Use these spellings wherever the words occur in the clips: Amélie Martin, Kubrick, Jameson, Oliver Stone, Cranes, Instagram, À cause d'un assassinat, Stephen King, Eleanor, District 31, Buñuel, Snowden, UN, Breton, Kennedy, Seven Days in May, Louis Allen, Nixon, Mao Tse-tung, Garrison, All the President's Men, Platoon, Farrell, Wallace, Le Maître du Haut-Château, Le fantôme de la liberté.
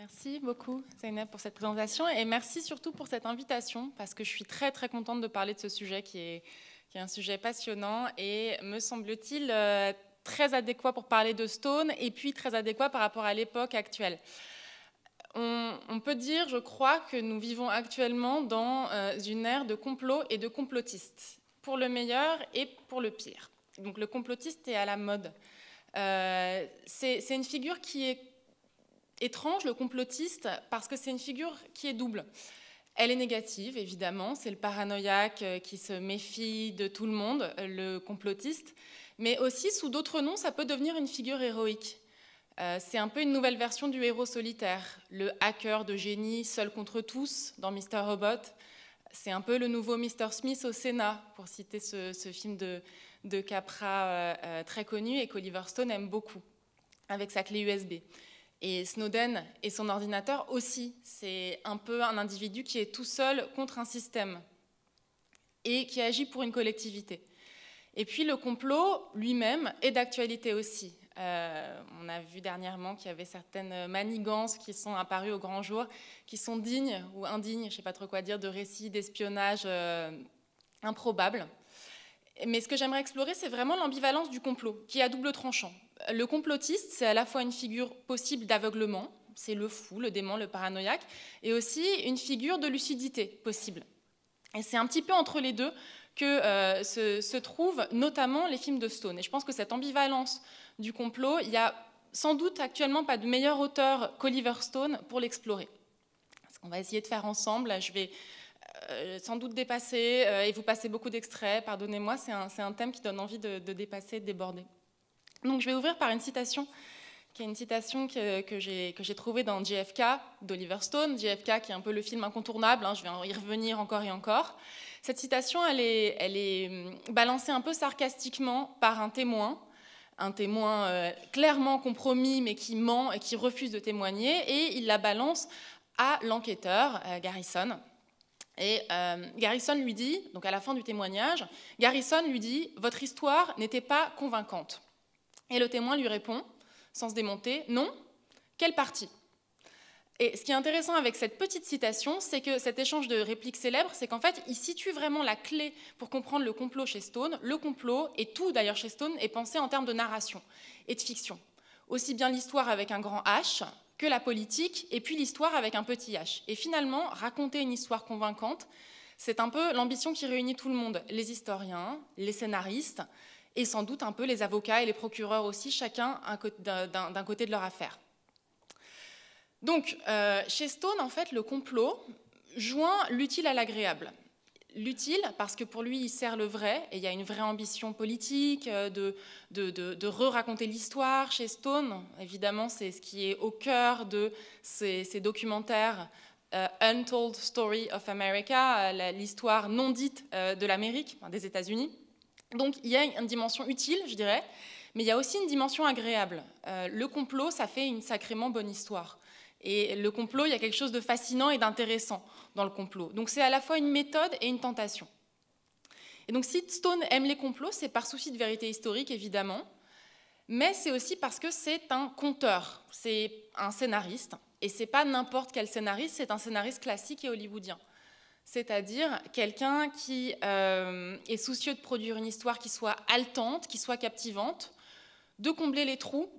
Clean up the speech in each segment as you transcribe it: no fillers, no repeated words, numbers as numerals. Merci beaucoup, Zainab, pour cette présentation et merci surtout pour cette invitation parce que je suis très très contente de parler de ce sujet qui est un sujet passionnant et me semble-t-il très adéquat pour parler de Stone et puis très adéquat par rapport à l'époque actuelle. On peut dire, je crois, que nous vivons actuellement dans une ère de complot et de complotistes, pour le meilleur et pour le pire. Donc le complotiste est à la mode. C'est une figure qui est étrange, le complotiste, parce que c'est une figure qui est double. Elle est négative, évidemment, c'est le paranoïaque qui se méfie de tout le monde, le complotiste, mais aussi, sous d'autres noms, ça peut devenir une figure héroïque. C'est un peu une nouvelle version du héros solitaire, le hacker de génie, seul contre tous, dans Mister Robot. C'est un peu le nouveau Mr. Smith au Sénat, pour citer ce film de Capra très connu et qu'Oliver Stone aime beaucoup, avec sa clé USB. Et Snowden et son ordinateur aussi, c'est un peu un individu qui est tout seul contre un système et qui agit pour une collectivité. Et puis le complot lui-même est d'actualité aussi. On a vu dernièrement qu'il y avait certaines manigances qui sont apparues au grand jour, qui sont dignes ou indignes, je ne sais pas trop quoi dire, de récits d'espionnage improbables. Mais ce que j'aimerais explorer, c'est vraiment l'ambivalence du complot, qui est à double tranchant. Le complotiste, c'est à la fois une figure possible d'aveuglement, c'est le fou, le dément, le paranoïaque, et aussi une figure de lucidité possible. Et c'est un petit peu entre les deux que se trouvent notamment les films de Stone. Et je pense que cette ambivalence du complot, il n'y a sans doute actuellement pas de meilleur auteur qu'Oliver Stone pour l'explorer. Ce qu'on va essayer de faire ensemble, je vais sans doute dépasser et vous passer beaucoup d'extraits, pardonnez-moi, c'est un thème qui donne envie de dépasser, de déborder. Donc je vais ouvrir par une citation, qui est une citation que j'ai trouvée dans JFK d'Oliver Stone, JFK qui est un peu le film incontournable, hein, je vais y revenir encore et encore. Cette citation, elle est balancée un peu sarcastiquement par un témoin clairement compromis mais qui ment et qui refuse de témoigner, et il la balance à l'enquêteur, Garrison. Et Garrison lui dit, donc à la fin du témoignage, Garrison lui dit « Votre histoire n'était pas convaincante ». Et le témoin lui répond, sans se démonter, « Non, quelle partie ?» Et ce qui est intéressant avec cette petite citation, c'est que cet échange de répliques célèbres, c'est qu'en fait, il situe vraiment la clé pour comprendre le complot chez Stone. Le complot, et tout d'ailleurs chez Stone, est pensé en termes de narration et de fiction. Aussi bien l'histoire avec un grand H que la politique, et puis l'histoire avec un petit H. Et finalement, raconter une histoire convaincante, c'est un peu l'ambition qui réunit tout le monde, les historiens, les scénaristes, et sans doute un peu les avocats et les procureurs aussi, chacun d'un côté de leur affaire. Donc, chez Stone, en fait, le complot joint l'utile à l'agréable. L'utile, parce que pour lui, il sert le vrai, et il y a une vraie ambition politique de re-raconter l'histoire chez Stone. Évidemment, c'est ce qui est au cœur de ces documentaires « Untold Story of America », l'histoire non dite de l'Amérique, des États-Unis. Donc, il y a une dimension utile, je dirais, mais il y a aussi une dimension agréable. Le complot, ça fait une sacrément bonne histoire. Et le complot, il y a quelque chose de fascinant et d'intéressant dans le complot. Donc c'est à la fois une méthode et une tentation. Et donc si Stone aime les complots, c'est par souci de vérité historique, évidemment, mais c'est aussi parce que c'est un conteur, c'est un scénariste, et c'est pas n'importe quel scénariste, c'est un scénariste classique et hollywoodien. C'est-à-dire quelqu'un qui est soucieux de produire une histoire qui soit haletante, qui soit captivante, de combler les trous,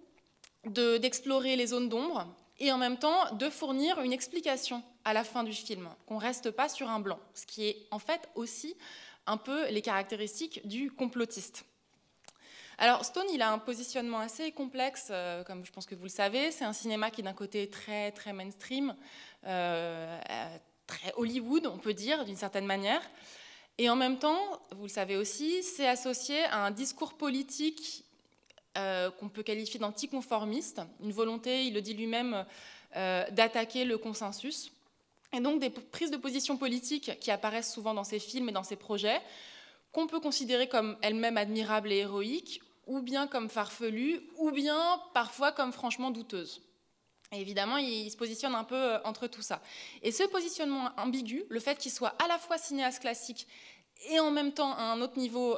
d'explorer les zones d'ombre, et en même temps de fournir une explication à la fin du film, qu'on ne reste pas sur un blanc, ce qui est en fait aussi un peu les caractéristiques du complotiste. Alors Stone, il a un positionnement assez complexe, comme je pense que vous le savez, c'est un cinéma qui d'un côté est très, très mainstream, très Hollywood, on peut dire, d'une certaine manière, et en même temps, vous le savez aussi, c'est associé à un discours politique qu'on peut qualifier d'anticonformiste, une volonté, il le dit lui-même, d'attaquer le consensus. Et donc des prises de position politiques qui apparaissent souvent dans ses films et dans ses projets, qu'on peut considérer comme elles-mêmes admirables et héroïques, ou bien comme farfelues, ou bien parfois comme franchement douteuses. Et évidemment, il se positionne un peu entre tout ça. Et ce positionnement ambigu, le fait qu'il soit à la fois cinéaste classique et en même temps à un autre niveau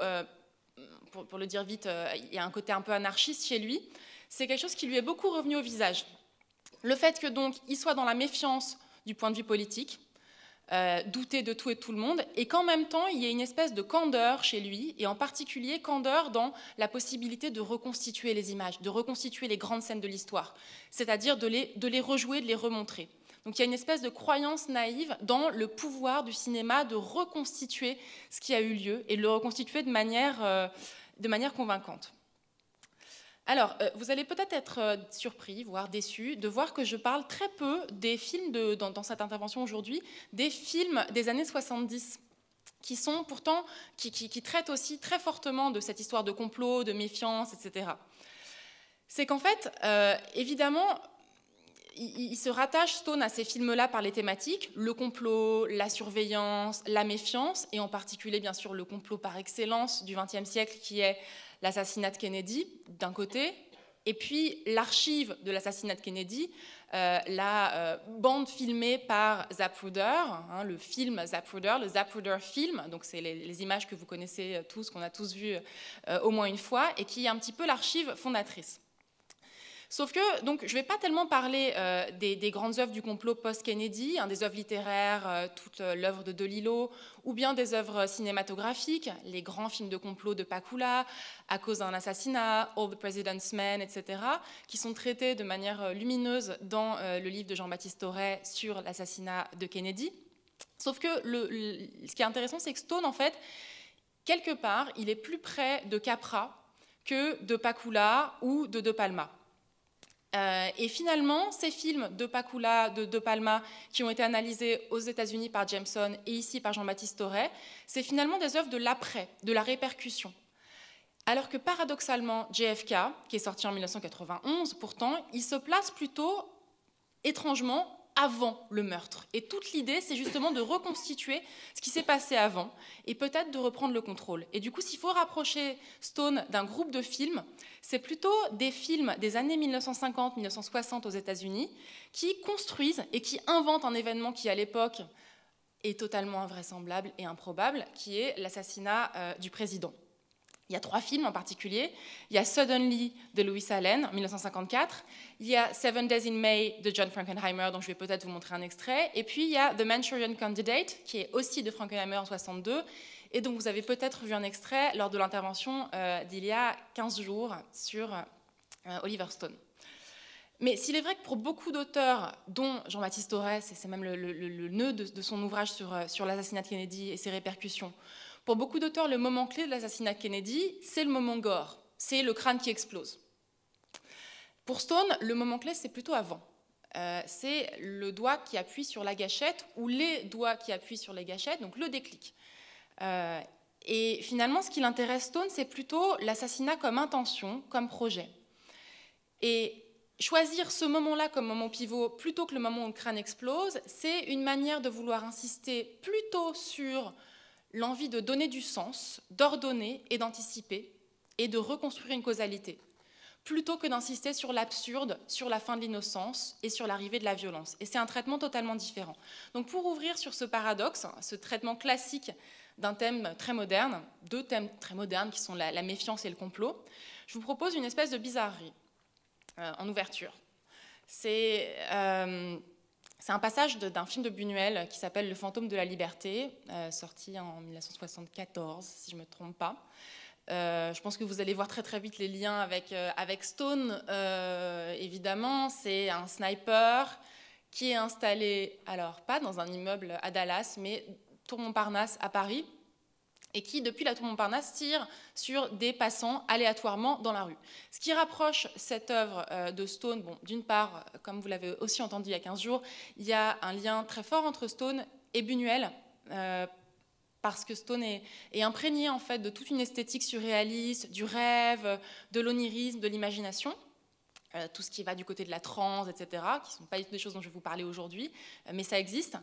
pour le dire vite, il y a un côté un peu anarchiste chez lui, c'est quelque chose qui lui est beaucoup revenu au visage. Le fait que donc il soit dans la méfiance du point de vue politique, douter de tout et de tout le monde, et qu'en même temps il y ait une espèce de candeur chez lui, et en particulier candeur dans la possibilité de reconstituer les images, de reconstituer les grandes scènes de l'histoire, c'est-à-dire de les rejouer, de les remontrer. Donc il y a une espèce de croyance naïve dans le pouvoir du cinéma de reconstituer ce qui a eu lieu et de le reconstituer de manière convaincante. Alors, vous allez peut-être être surpris, voire déçu, de voir que je parle très peu des films, dans cette intervention aujourd'hui, des films des années 70, qui sont pourtant, qui traitent aussi très fortement de cette histoire de complot, de méfiance, etc. C'est qu'en fait, évidemment, il se rattache, Stone, à ces films-là par les thématiques, le complot, la surveillance, la méfiance, et en particulier, bien sûr, le complot par excellence du XXe siècle, qui est l'assassinat de Kennedy, d'un côté, et puis l'archive de l'assassinat de Kennedy, la bande filmée par Zapruder, hein, le film Zapruder, le Zapruder film, donc c'est les images que vous connaissez tous, qu'on a tous vues au moins une fois, et qui est un petit peu l'archive fondatrice. Sauf que, donc, je ne vais pas tellement parler des grandes œuvres du complot post-Kennedy, hein, des œuvres littéraires, toute l'œuvre de Delillo, ou bien des œuvres cinématographiques, les grands films de complot de Pakula, À cause d'un assassinat, All the President's Men, etc., qui sont traités de manière lumineuse dans le livre de Jean-Baptiste Thoret sur l'assassinat de Kennedy. Sauf que ce qui est intéressant, c'est que Stone, en fait, quelque part, il est plus près de Capra que de Pakula ou de Palma. Et finalement, ces films de Pakula, de Palma, qui ont été analysés aux États-Unis par Jameson et ici par Jean-Baptiste Thoret, c'est finalement des œuvres de l'après, de la répercussion. Alors que paradoxalement, JFK, qui est sorti en 1991, pourtant, il se place plutôt, étrangement, avant le meurtre. Et toute l'idée, c'est justement de reconstituer ce qui s'est passé avant et peut-être de reprendre le contrôle. Et du coup, s'il faut rapprocher Stone d'un groupe de films, c'est plutôt des films des années 1950-1960 aux États-Unis qui construisent et qui inventent un événement qui, à l'époque, est totalement invraisemblable et improbable, qui est l'assassinat du président. Il y a trois films en particulier. Il y a Suddenly de Louis Allen, 1954. Il y a Seven Days in May de John Frankenheimer, dont je vais peut-être vous montrer un extrait. Et puis il y a The Manchurian Candidate, qui est aussi de Frankenheimer en 1962, et dont vous avez peut-être vu un extrait lors de l'intervention d'il y a 15 jours sur Oliver Stone. Mais s'il est vrai que pour beaucoup d'auteurs, dont Jean-Baptiste Thoret, c'est même le nœud de son ouvrage sur l'assassinat de Kennedy et ses répercussions, pour beaucoup d'auteurs, le moment clé de l'assassinat de Kennedy, c'est le moment gore, c'est le crâne qui explose. Pour Stone, le moment clé, c'est plutôt avant. C'est le doigt qui appuie sur la gâchette, ou les doigts qui appuient sur les gâchettes, donc le déclic. Et finalement, ce qui l'intéresse Stone, c'est plutôt l'assassinat comme intention, comme projet. Et choisir ce moment-là comme moment pivot plutôt que le moment où le crâne explose, c'est une manière de vouloir insister plutôt sur l'envie de donner du sens, d'ordonner et d'anticiper, et de reconstruire une causalité, plutôt que d'insister sur l'absurde, sur la fin de l'innocence et sur l'arrivée de la violence. Et c'est un traitement totalement différent. Donc pour ouvrir sur ce paradoxe, ce traitement classique d'un thème très moderne, deux thèmes très modernes qui sont la méfiance et le complot, je vous propose une espèce de bizarrerie en ouverture. C'est un passage d'un film de Buñuel qui s'appelle Le fantôme de la liberté, sorti en 1974, si je ne me trompe pas. Je pense que vous allez voir très vite les liens avec Stone, évidemment. C'est un sniper qui est installé, alors pas dans un immeuble à Dallas, mais Tour Montparnasse à Paris, et qui, depuis la Tour Montparnasse, tire sur des passants aléatoirement dans la rue. Ce qui rapproche cette œuvre de Stone, bon, d'une part, comme vous l'avez aussi entendu il y a 15 jours, il y a un lien très fort entre Stone et Buñuel, parce que Stone est imprégné en fait, de toute une esthétique surréaliste, du rêve, de l'onirisme, de l'imagination, tout ce qui va du côté de la transe, etc., qui ne sont pas des choses dont je vais vous parler aujourd'hui, mais ça existe.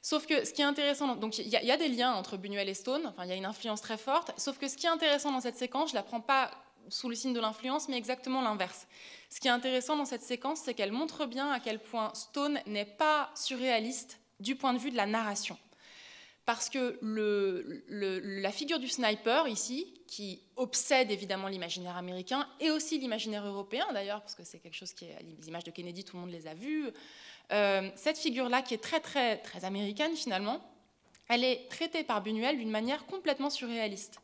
Sauf que ce qui est intéressant, donc il y a des liens entre Buñuel et Stone, enfin, il y a une influence très forte, sauf que ce qui est intéressant dans cette séquence, je ne la prends pas sous le signe de l'influence, mais exactement l'inverse. Ce qui est intéressant dans cette séquence, c'est qu'elle montre bien à quel point Stone n'est pas surréaliste du point de vue de la narration. parce que la figure du sniper ici, qui obsède évidemment l'imaginaire américain et aussi l'imaginaire européen d'ailleurs, parce que c'est quelque chose qui est, les images de Kennedy, tout le monde les a vues, cette figure-là qui est très américaine finalement, elle est traitée par Buñuel d'une manière complètement surréaliste.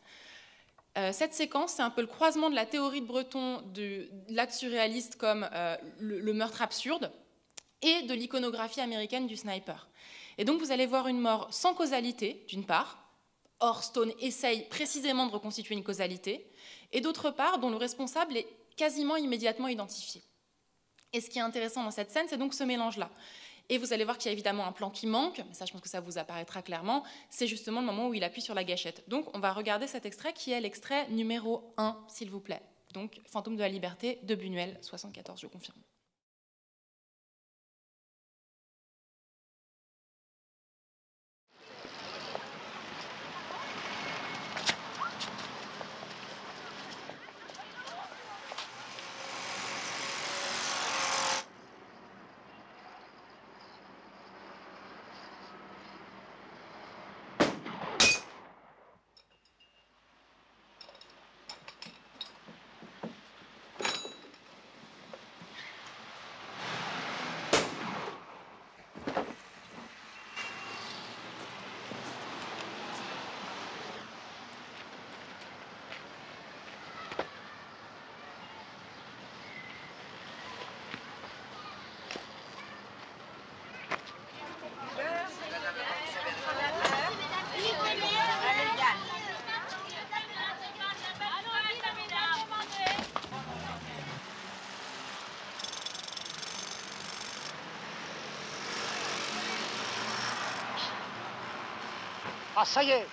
Cette séquence, c'est un peu le croisement de la théorie de Breton, de l'acte surréaliste comme le meurtre absurde, et de l'iconographie américaine du sniper. Et donc vous allez voir une mort sans causalité, d'une part, or Stone essaye précisément de reconstituer une causalité, et d'autre part, dont le responsable est quasiment immédiatement identifié. Et ce qui est intéressant dans cette scène, c'est donc ce mélange-là. Et vous allez voir qu'il y a évidemment un plan qui manque, mais ça je pense que ça vous apparaîtra clairement, c'est justement le moment où il appuie sur la gâchette. Donc on va regarder cet extrait qui est l'extrait numéro 1, s'il vous plaît. Donc Fantôme de la liberté de Buñuel, 74, je confirme. Ah, ça y est!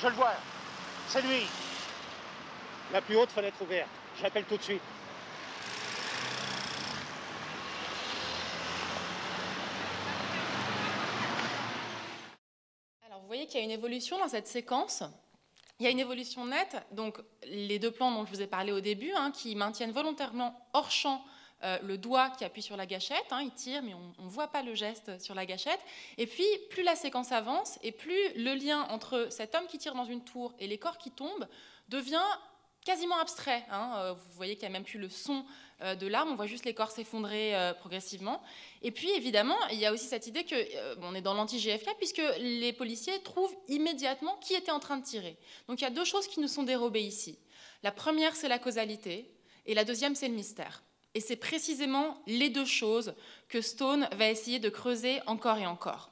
Je le vois, c'est lui! La plus haute fenêtre ouverte, j'appelle tout de suite. Alors vous voyez qu'il y a une évolution dans cette séquence. Il y a une évolution nette, donc les deux plans dont je vous ai parlé au début, hein, qui maintiennent volontairement hors champ le doigt qui appuie sur la gâchette, hein, il tire, mais on ne voit pas le geste sur la gâchette. Et puis, plus la séquence avance, et plus le lien entre cet homme qui tire dans une tour et les corps qui tombent devient quasiment abstrait. Hein. Vous voyez qu'il n'y a même plus le son de l'arme, on voit juste les corps s'effondrer progressivement. Et puis, évidemment, il y a aussi cette idée qu'on est dans l'anti-GFK, puisque les policiers trouvent immédiatement qui était en train de tirer. Donc, il y a deux choses qui nous sont dérobées ici. La première, c'est la causalité, et la deuxième, c'est le mystère. Et c'est précisément les deux choses que Stone va essayer de creuser encore et encore.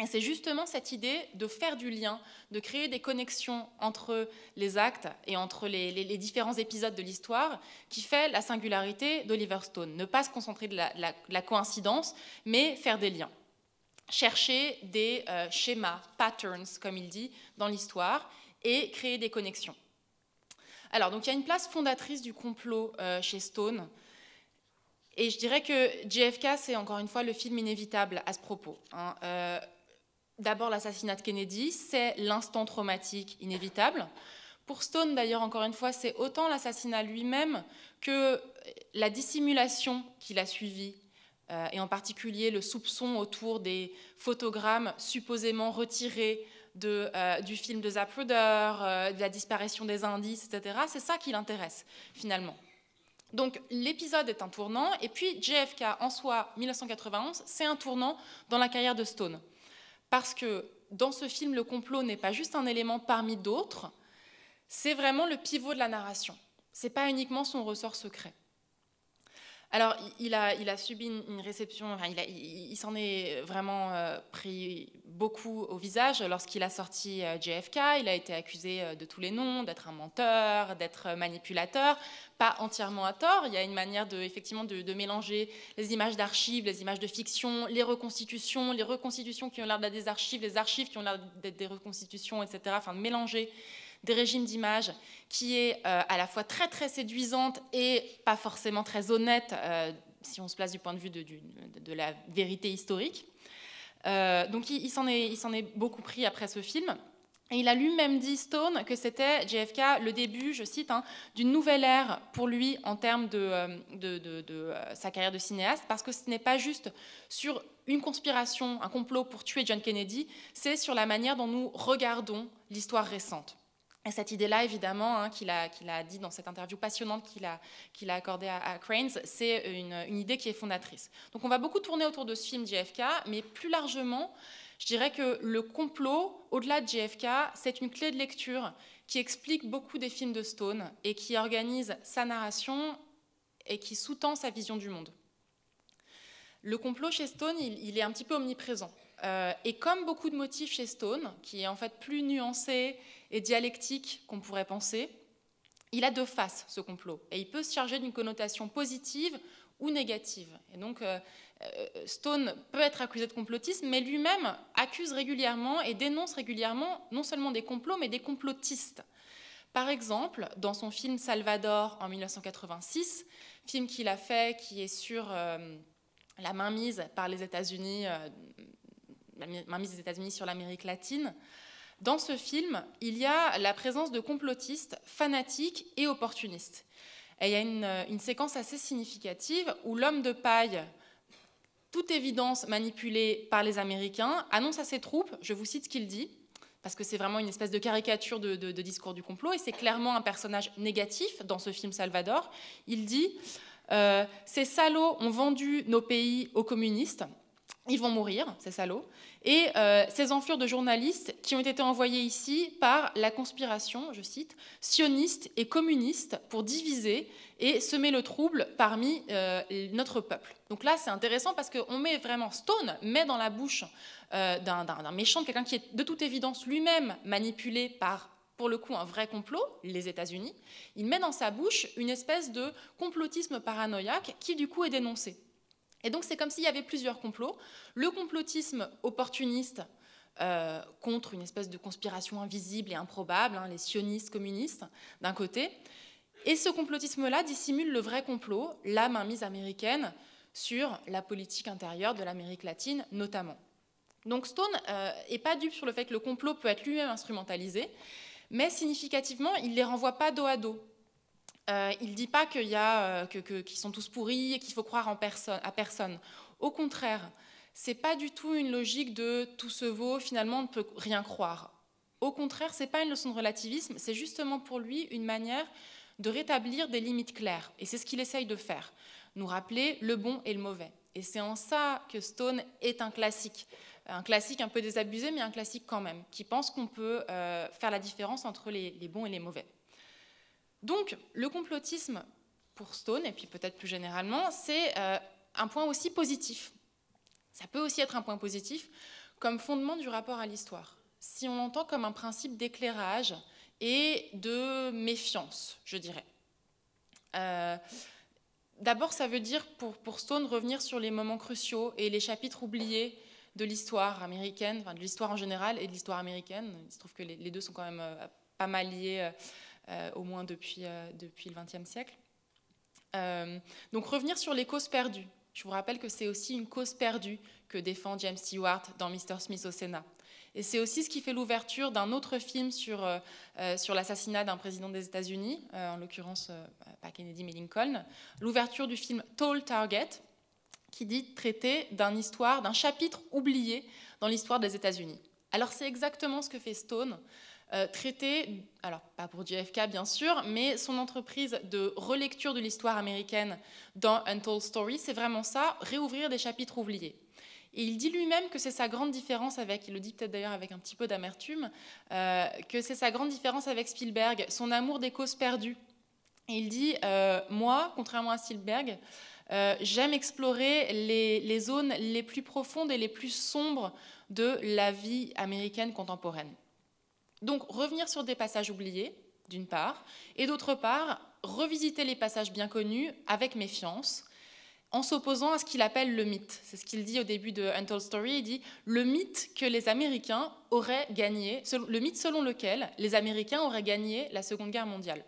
Et c'est justement cette idée de faire du lien, de créer des connexions entre les actes et entre les différents épisodes de l'histoire qui fait la singularité d'Oliver Stone. Ne pas se concentrer de la coïncidence, mais faire des liens. Chercher des schémas, patterns, comme il dit, dans l'histoire et créer des connexions. Alors, donc il y a une place fondatrice du complot chez Stone. Et je dirais que JFK, c'est encore une fois le film inévitable à ce propos. Hein. D'abord, l'assassinat de Kennedy, c'est l'instant traumatique inévitable. Pour Stone, d'ailleurs, encore une fois, c'est autant l'assassinat lui-même que la dissimulation qu'il a suivie, et en particulier le soupçon autour des photogrammes supposément retirés du film de Zapruder, de la disparition des indices, etc. C'est ça qui l'intéresse, finalement. Donc l'épisode est un tournant, et puis JFK en soi, 1991, c'est un tournant dans la carrière de Stone. Parce que dans ce film, le complot n'est pas juste un élément parmi d'autres, c'est vraiment le pivot de la narration. C'est pas uniquement son ressort secret. Alors il a subi une réception, enfin, il s'en est vraiment pris beaucoup au visage lorsqu'il a sorti JFK, il a été accusé de tous les noms, d'être un menteur, d'être manipulateur, pas entièrement à tort, il y a une manière de mélanger les images d'archives, les images de fiction, les reconstitutions qui ont l'air d'être des archives, les archives qui ont l'air d'être des reconstitutions, etc., enfin de mélanger des régimes d'images qui est à la fois très séduisante et pas forcément très honnête si on se place du point de vue de la vérité historique. Donc il s'en est beaucoup pris après ce film. Et il a lui-même dit, Stone, que c'était, JFK, le début, je cite, hein, d'une nouvelle ère pour lui en termes de sa carrière de cinéaste, parce que ce n'est pas juste sur une conspiration, un complot pour tuer John Kennedy, c'est sur la manière dont nous regardons l'histoire récente. Et cette idée-là, évidemment, hein, qu'il a dit dans cette interview passionnante qu'il a accordée à Cranes, c'est une idée qui est fondatrice. Donc on va beaucoup tourner autour de ce film JFK, mais plus largement, je dirais que le complot, au-delà de JFK, c'est une clé de lecture qui explique beaucoup des films de Stone et qui organise sa narration et qui sous-tend sa vision du monde. Le complot chez Stone, il est un petit peu omniprésent. Et comme beaucoup de motifs chez Stone, qui est en fait plus nuancé et dialectique qu'on pourrait penser, il a deux faces, ce complot. Et il peut se charger d'une connotation positive ou négative. Et donc, Stone peut être accusé de complotisme, mais lui-même accuse régulièrement et dénonce régulièrement non seulement des complots, mais des complotistes. Par exemple, dans son film Salvador en 1986, film qu'il a fait qui est sur la mainmise par les États-Unis, la mainmise des États-Unis sur l'Amérique latine, dans ce film, il y a la présence de complotistes, fanatiques et opportunistes. Et il y a une séquence assez significative où l'homme de paille, toute évidence manipulée par les Américains, annonce à ses troupes, je vous cite ce qu'il dit, parce que c'est vraiment une espèce de caricature de discours du complot, et c'est clairement un personnage négatif dans ce film Salvador. Il dit « Ces salauds ont vendu nos pays aux communistes, ils vont mourir, ces salauds, et ces enflures de journalistes qui ont été envoyés ici par la conspiration, je cite, sioniste et communiste pour diviser et semer le trouble parmi notre peuple. » Donc là, c'est intéressant parce qu'on met vraiment Stone, mais dans la bouche d'un méchant, quelqu'un qui est de toute évidence lui-même manipulé par, pour le coup, un vrai complot, les États-Unis. Il met dans sa bouche une espèce de complotisme paranoïaque qui, du coup, est dénoncé. Et donc, c'est comme s'il y avait plusieurs complots. Le complotisme opportuniste contre une espèce de conspiration invisible et improbable, hein, les sionistes communistes, d'un côté. Et ce complotisme-là dissimule le vrai complot, la mainmise américaine, sur la politique intérieure de l'Amérique latine, notamment. Donc, Stone n'est pas dupe sur le fait que le complot peut être lui-même instrumentalisé, mais significativement, il ne les renvoie pas dos à dos. Il ne dit pas qu'ils sont tous pourris et qu'il faut croire à personne. Au contraire, ce n'est pas du tout une logique de « tout se vaut, finalement on ne peut rien croire ». Au contraire, ce n'est pas une leçon de relativisme, c'est justement pour lui une manière de rétablir des limites claires. Et c'est ce qu'il essaye de faire, nous rappeler le bon et le mauvais. Et c'est en ça que Stone est un classique un peu désabusé, mais un classique quand même, qui pense qu'on peut faire la différence entre les bons et les mauvais. Donc, le complotisme pour Stone, et puis peut-être plus généralement, c'est un point aussi positif. Ça peut aussi être un point positif comme fondement du rapport à l'histoire, si on l'entend comme un principe d'éclairage et de méfiance, je dirais. D'abord, ça veut dire, pour Stone, revenir sur les moments cruciaux et les chapitres oubliés de l'histoire américaine, enfin, de l'histoire en général et de l'histoire américaine. Il se trouve que les deux sont quand même pas mal liés, au moins depuis le XXe siècle. Donc revenir sur les causes perdues. Je vous rappelle que c'est aussi une cause perdue que défend James Stewart dans Mr. Smith au Sénat. Et c'est aussi ce qui fait l'ouverture d'un autre film sur l'assassinat d'un président des États-Unis, en l'occurrence pas Kennedy mais Lincoln, l'ouverture du film Tall Target, qui dit traiter d'un chapitre oublié dans l'histoire des États-Unis. Alors c'est exactement ce que fait Stone, traiter, alors pas pour JFK bien sûr, mais son entreprise de relecture de l'histoire américaine dans Untold Story, c'est vraiment ça, réouvrir des chapitres oubliés. Et il dit lui-même que c'est sa grande différence avec, il le dit peut-être d'ailleurs avec un petit peu d'amertume, que c'est sa grande différence avec Spielberg, son amour des causes perdues. Et il dit, moi, contrairement à Spielberg, j'aime explorer les zones les plus profondes et les plus sombres de la vie américaine contemporaine. Donc, revenir sur des passages oubliés, d'une part, et d'autre part, revisiter les passages bien connus avec méfiance, en s'opposant à ce qu'il appelle le mythe. C'est ce qu'il dit au début de Untold Story, il dit « le mythe que les Américains auraient gagné, le mythe selon lequel les Américains auraient gagné la Seconde Guerre mondiale ».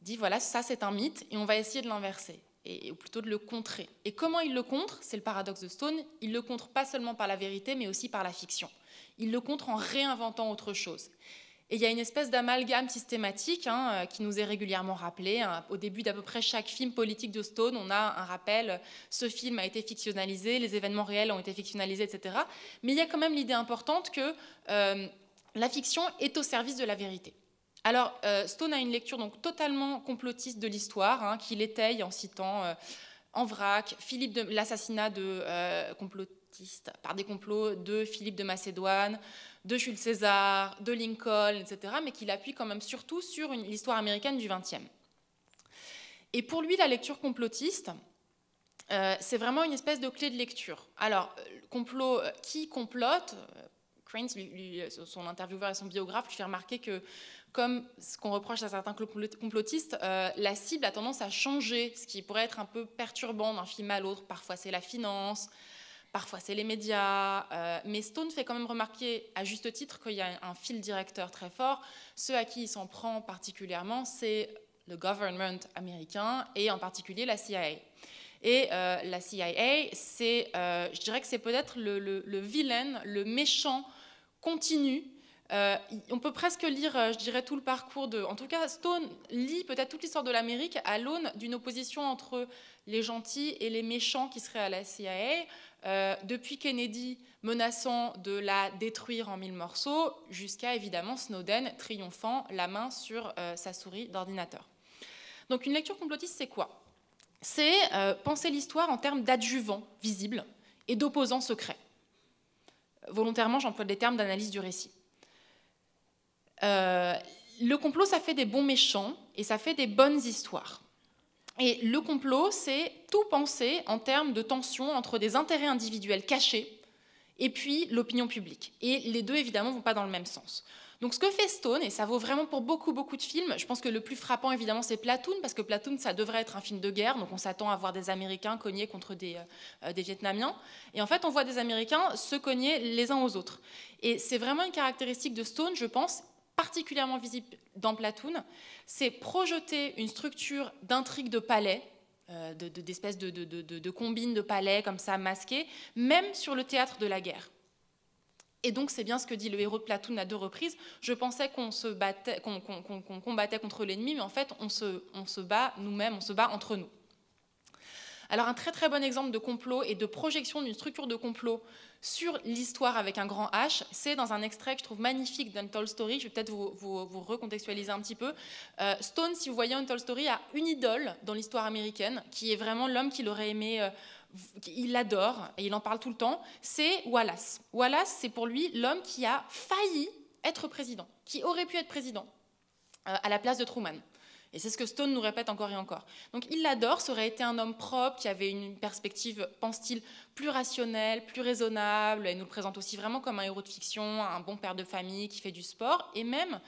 Il dit « voilà, ça c'est un mythe, et on va essayer de l'inverser ». Ou plutôt de le contrer. Et comment il le contre? C'est le paradoxe de Stone. Il le contre pas seulement par la vérité, mais aussi par la fiction. il le contre en réinventant autre chose. Et il y a une espèce d'amalgame systématique hein, qui nous est régulièrement rappelé. Hein. Au début d'à peu près chaque film politique de Stone, on a un rappel, ce film a été fictionnalisé, les événements réels ont été fictionnalisés, etc. Mais il y a quand même l'idée importante que la fiction est au service de la vérité. Alors, Stone a une lecture donc, totalement complotiste de l'histoire, hein, qu'il étaye en citant en vrac, l'assassinat de complotiste, par des complots de Philippe de Macédoine, de Jules César, de Lincoln, etc., mais qu'il appuie quand même surtout sur l'histoire américaine du XXe. Et pour lui, la lecture complotiste, c'est vraiment une espèce de clé de lecture. Alors, complot, qui complote? Cranes, son intervieweur et son biographe lui fait remarquer que, comme ce qu'on reproche à certains complotistes, la cible a tendance à changer, ce qui pourrait être un peu perturbant d'un film à l'autre. Parfois, c'est la finance, parfois, c'est les médias. Mais Stone fait quand même remarquer, à juste titre, qu'il y a un fil directeur très fort. Ceux à qui il s'en prend particulièrement, c'est le government américain et en particulier la CIA. Et la CIA, je dirais que c'est peut-être le vilain, le méchant continu. On peut presque lire, je dirais, tout le parcours de... En tout cas, Stone lit peut-être toute l'histoire de l'Amérique à l'aune d'une opposition entre les gentils et les méchants qui seraient à la CIA, depuis Kennedy menaçant de la détruire en 1000 morceaux, jusqu'à, évidemment, Snowden triomphant la main sur sa souris d'ordinateur. Donc, une lecture complotiste, c'est quoi ? C'est penser l'histoire en termes d'adjuvants visibles et d'opposants secrets. Volontairement, j'emploie des termes d'analyse du récit. Le complot, ça fait des bons méchants et ça fait des bonnes histoires. Et le complot, c'est tout penser en termes de tension entre des intérêts individuels cachés et puis l'opinion publique. Et les deux, évidemment, ne vont pas dans le même sens. Donc ce que fait Stone, et ça vaut vraiment pour beaucoup, beaucoup de films, je pense que le plus frappant, évidemment, c'est Platoon, parce que Platoon, ça devrait être un film de guerre, donc on s'attend à voir des Américains cogner contre des Vietnamiens. Et en fait, on voit des Américains se cogner les uns aux autres. Et c'est vraiment une caractéristique de Stone, je pense, particulièrement visible dans Platoon, c'est projeter une structure d'intrigue de palais, d'espèces de combines de palais comme ça, masquées, même sur le théâtre de la guerre. Et donc, c'est bien ce que dit le héros de Platoon à deux reprises. Je pensais qu'on combattait contre l'ennemi, mais en fait, on se bat nous-mêmes, on se bat entre nous. Alors, un très très bon exemple de complot et de projection d'une structure de complot sur l'histoire avec un grand H, c'est dans un extrait que je trouve magnifique d'Untold Story. Je vais peut-être vous recontextualiser un petit peu. Stone, si vous voyez Untold Story, a une idole dans l'histoire américaine, qui est vraiment l'homme qu'il aurait aimé... il l'adore et il en parle tout le temps, c'est Wallace. Wallace, c'est pour lui l'homme qui a failli être président, qui aurait pu être président à la place de Truman. Et c'est ce que Stone nous répète encore et encore. Donc il l'adore, ça aurait été un homme propre, qui avait une perspective, pense-t-il, plus rationnelle, plus raisonnable, et nous le présente aussi vraiment comme un héros de fiction, un bon père de famille qui fait du sport, et même...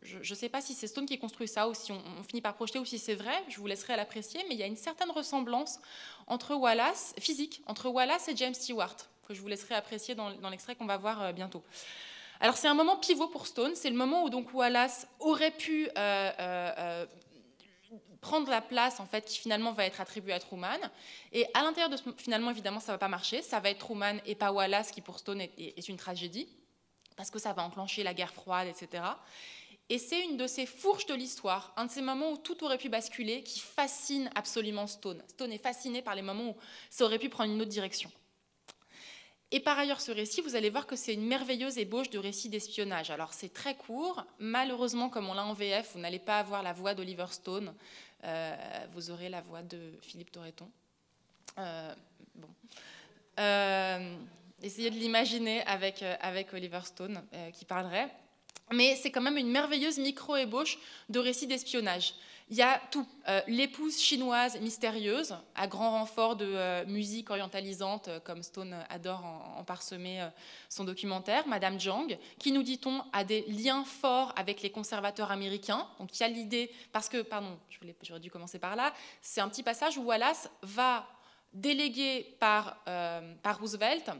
je ne sais pas si c'est Stone qui construit ça ou si on finit par projeter ou si c'est vrai, je vous laisserai l'apprécier, mais il y a une certaine ressemblance entre Wallace, physique, entre Wallace et James Stewart, que je vous laisserai apprécier dans l'extrait qu'on va voir bientôt. Alors c'est un moment pivot pour Stone, c'est le moment où donc Wallace aurait pu prendre la place en fait, qui finalement va être attribuée à Truman, et à l'intérieur de ce, finalement évidemment ça ne va pas marcher, ça va être Truman et pas Wallace qui pour Stone est une tragédie, parce que ça va enclencher la guerre froide, etc. Et c'est une de ces fourches de l'histoire, un de ces moments où tout aurait pu basculer, qui fascine absolument Stone. Stone est fasciné par les moments où ça aurait pu prendre une autre direction. Et par ailleurs, ce récit, vous allez voir que c'est une merveilleuse ébauche de récit d'espionnage. Alors, c'est très court. Malheureusement, comme on l'a en VF, vous n'allez pas avoir la voix d'Oliver Stone. Vous aurez la voix de Philippe Thoreton. Essayez de l'imaginer avec Oliver Stone qui parlerait. Mais c'est quand même une merveilleuse micro-ébauche de récits d'espionnage. Il y a tout. L'épouse chinoise mystérieuse, à grand renfort de musique orientalisante, comme Stone adore en parsemer son documentaire, Madame Jiang, qui, nous dit-on, a des liens forts avec les conservateurs américains. Donc il y a l'idée, parce que, pardon, j'aurais dû commencer par là, c'est un petit passage où Wallace va déléguer par Roosevelt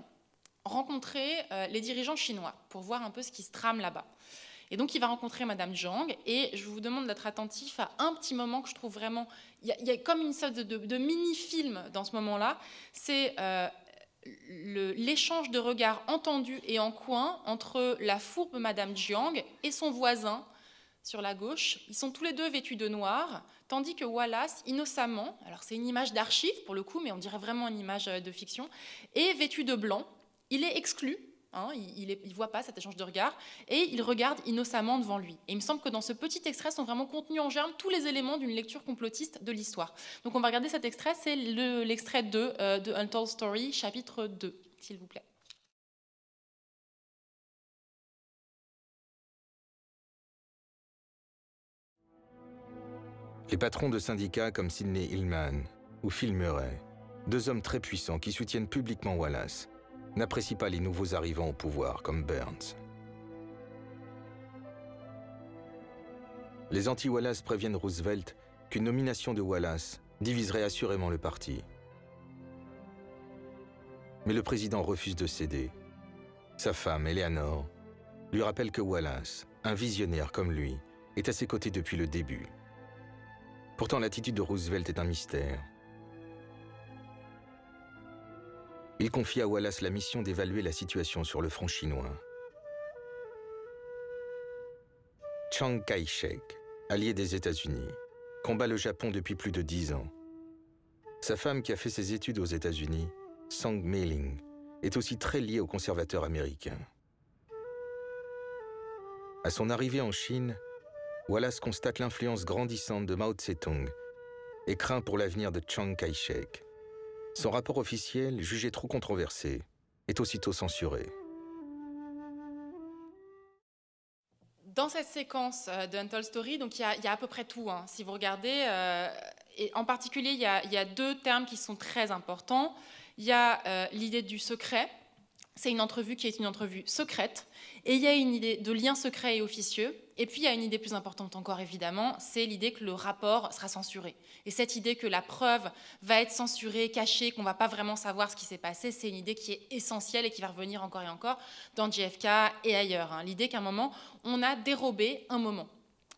rencontrer les dirigeants chinois pour voir un peu ce qui se trame là-bas. Et donc, il va rencontrer Madame Jiang, et je vous demande d'être attentif à un petit moment que je trouve vraiment... Il y a comme une sorte de mini-film dans ce moment-là. C'est l'échange de regards entendus et en coin entre la fourbe Madame Jiang et son voisin sur la gauche. Ils sont tous les deux vêtus de noir, tandis que Wallace, innocemment, alors c'est une image d'archive pour le coup, mais on dirait vraiment une image de fiction, est vêtu de blanc. Il est exclu, hein, il ne voit pas cet échange de regards, et il regarde innocemment devant lui. Et il me semble que dans ce petit extrait sont vraiment contenus en germe tous les éléments d'une lecture complotiste de l'histoire. Donc on va regarder cet extrait, c'est l'extrait 2 de Untold Story, chapitre 2, s'il vous plaît. Les patrons de syndicats comme Sidney Hillman ou Phil Murray, deux hommes très puissants qui soutiennent publiquement Wallace, n'apprécient pas les nouveaux arrivants au pouvoir comme Burns. Les anti-Wallace préviennent Roosevelt qu'une nomination de Wallace diviserait assurément le parti. Mais le président refuse de céder. Sa femme, Eleanor, lui rappelle que Wallace, un visionnaire comme lui, est à ses côtés depuis le début. Pourtant, l'attitude de Roosevelt est un mystère. Il confie à Wallace la mission d'évaluer la situation sur le front chinois. Chiang Kai-shek, allié des États-Unis, combat le Japon depuis plus de 10 ans. Sa femme, qui a fait ses études aux États-Unis, Song Mei-ling, est aussi très liée aux conservateurs américains. À son arrivée en Chine, Wallace constate l'influence grandissante de Mao Tse-tung et craint pour l'avenir de Chiang Kai-shek. Son rapport officiel, jugé trop controversé, est aussitôt censuré. Dans cette séquence de Untold Story, donc il y a à peu près tout, hein, si vous regardez. Et en particulier, il y a deux termes qui sont très importants. Il y a l'idée du secret. C'est une entrevue qui est une entrevue secrète. Et il y a une idée de lien secret et officieux. Et puis, il y a une idée plus importante encore, évidemment, c'est l'idée que le rapport sera censuré. Et cette idée que la preuve va être censurée, cachée, qu'on ne va pas vraiment savoir ce qui s'est passé, c'est une idée qui est essentielle et qui va revenir encore et encore dans JFK et ailleurs. Hein. L'idée qu'à un moment, on a dérobé un moment.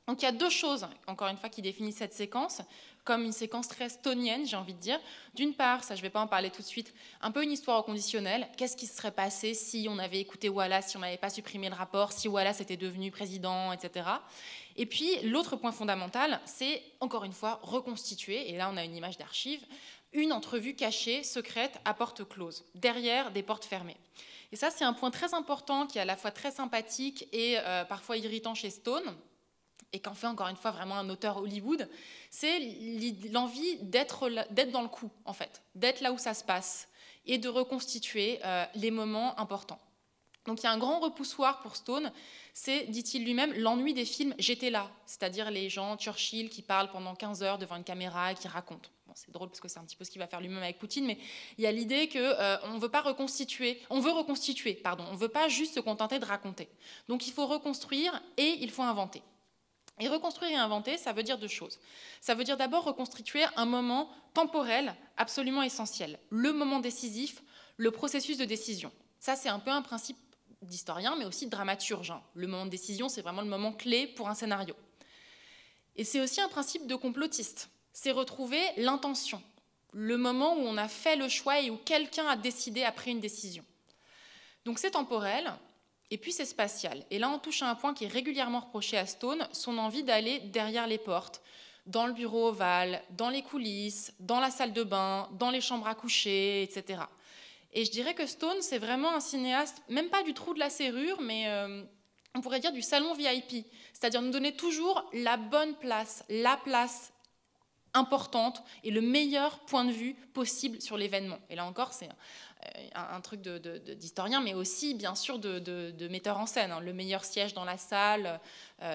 Donc, il y a deux choses, encore une fois, qui définissent cette séquence, comme une séquence très stonienne, j'ai envie de dire. D'une part, ça je ne vais pas en parler tout de suite, un peu une histoire au conditionnel. Qu'est-ce qui se serait passé si on avait écouté Wallace, si on n'avait pas supprimé le rapport, si Wallace était devenu président, etc. Et puis, l'autre point fondamental, c'est, encore une fois, reconstituer, et là on a une image d'archive, une entrevue cachée, secrète, à porte close, derrière des portes fermées. Et ça, c'est un point très important qui est à la fois très sympathique et parfois irritant chez Stone, et qu'en fait, encore une fois, vraiment un auteur Hollywood, c'est l'envie d'être dans le coup, en fait, d'être là où ça se passe et de reconstituer les moments importants. Donc, il y a un grand repoussoir pour Stone, c'est, dit-il lui-même, l'ennui des films « J'étais là », c'est-à-dire les gens, Churchill, qui parlent pendant 15 heures devant une caméra et qui racontent. Bon, c'est drôle parce que c'est un petit peu ce qu'il va faire lui-même avec Poutine, mais il y a l'idée qu'on veut reconstituer, on ne veut pas juste se contenter de raconter. Donc, il faut reconstruire et il faut inventer. Et reconstruire et inventer, ça veut dire deux choses. Ça veut dire d'abord reconstituer un moment temporel absolument essentiel, le moment décisif, le processus de décision. Ça, c'est un peu un principe d'historien, mais aussi de dramaturge. Le moment de décision, c'est vraiment le moment clé pour un scénario. Et c'est aussi un principe de complotiste. C'est retrouver l'intention, le moment où on a fait le choix et où quelqu'un a décidé après une décision. Donc c'est temporel. Et puis c'est spatial. Et là, on touche à un point qui est régulièrement reproché à Stone, son envie d'aller derrière les portes, dans le bureau ovale, dans les coulisses, dans la salle de bain, dans les chambres à coucher, etc. Et je dirais que Stone, c'est vraiment un cinéaste, même pas du trou de la serrure, mais on pourrait dire du salon VIP. C'est-à-dire nous donner toujours la bonne place, la place importante et le meilleur point de vue possible sur l'événement. Et là encore, c'est un truc d'historien, mais aussi, bien sûr, de metteur en scène. Le meilleur siège dans la salle,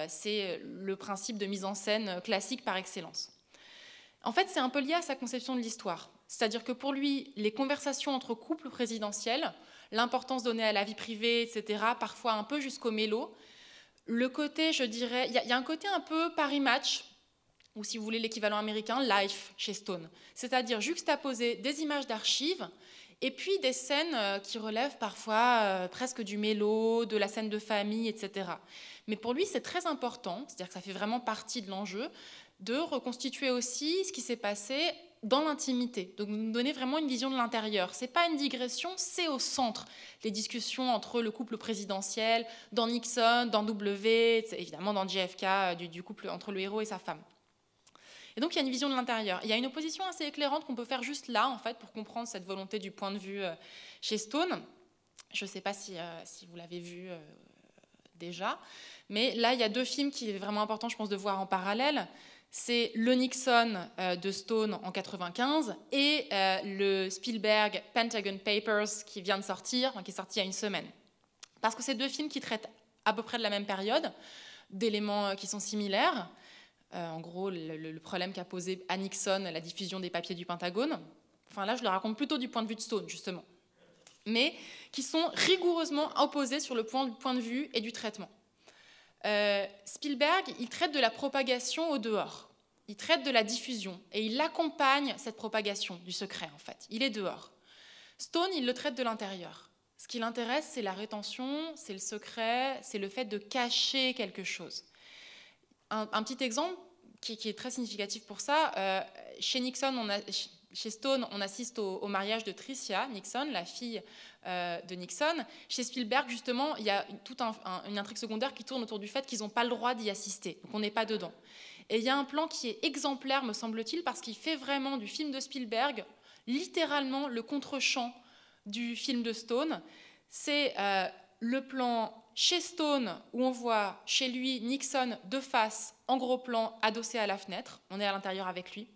c'est le principe de mise en scène classique par excellence. En fait, c'est un peu lié à sa conception de l'histoire. C'est-à-dire que pour lui, les conversations entre couples présidentiels, l'importance donnée à la vie privée, etc., parfois un peu jusqu'au mélo, le côté, je dirais, il y a un côté un peu Paris-Match, ou si vous voulez l'équivalent américain, Life, chez Stone. C'est-à-dire juxtaposer des images d'archives et puis des scènes qui relèvent parfois presque du mélo, de la scène de famille, etc. Mais pour lui, c'est très important, c'est-à-dire que ça fait vraiment partie de l'enjeu, de reconstituer aussi ce qui s'est passé dans l'intimité, donc nous donner vraiment une vision de l'intérieur. C'est pas une digression, c'est au centre. Les discussions entre le couple présidentiel, dans Nixon, dans W, évidemment dans JFK, du couple entre le héros et sa femme. Et donc il y a une vision de l'intérieur. Il y a une opposition assez éclairante qu'on peut faire juste là, en fait, pour comprendre cette volonté du point de vue chez Stone. Je ne sais pas si vous l'avez vu déjà, mais là il y a deux films qui est vraiment important, je pense, de voir en parallèle. C'est le Nixon de Stone en 1995 et le Spielberg Pentagon Papers qui vient de sortir, enfin, qui est sorti il y a une semaine. Parce que c'est deux films qui traitent à peu près de la même période, d'éléments qui sont similaires. En gros, le problème qu'a posé à Nixon la diffusion des papiers du Pentagone. Enfin là, je le raconte plutôt du point de vue de Stone, justement. Mais qui sont rigoureusement opposés sur le point de vue et du traitement. Spielberg, il traite de la propagation au dehors, il traite de la diffusion et il accompagne cette propagation du secret en fait, il est dehors. Stone, il le traite de l'intérieur. Ce qui l'intéresse, c'est la rétention, c'est le secret, c'est le fait de cacher quelque chose. Un petit exemple qui est très significatif pour ça, chez Stone, on assiste au mariage de Tricia Nixon, la fille de Nixon. Chez Spielberg, justement, il y a toute une intrigue secondaire qui tourne autour du fait qu'ils n'ont pas le droit d'y assister, donc on n'est pas dedans. Et il y a un plan qui est exemplaire, me semble-t-il, parce qu'il fait vraiment du film de Spielberg littéralement le contre-champ du film de Stone. C'est le plan chez Stone où on voit chez lui Nixon de face, en gros plan, adossé à la fenêtre. On est à l'intérieur avec lui.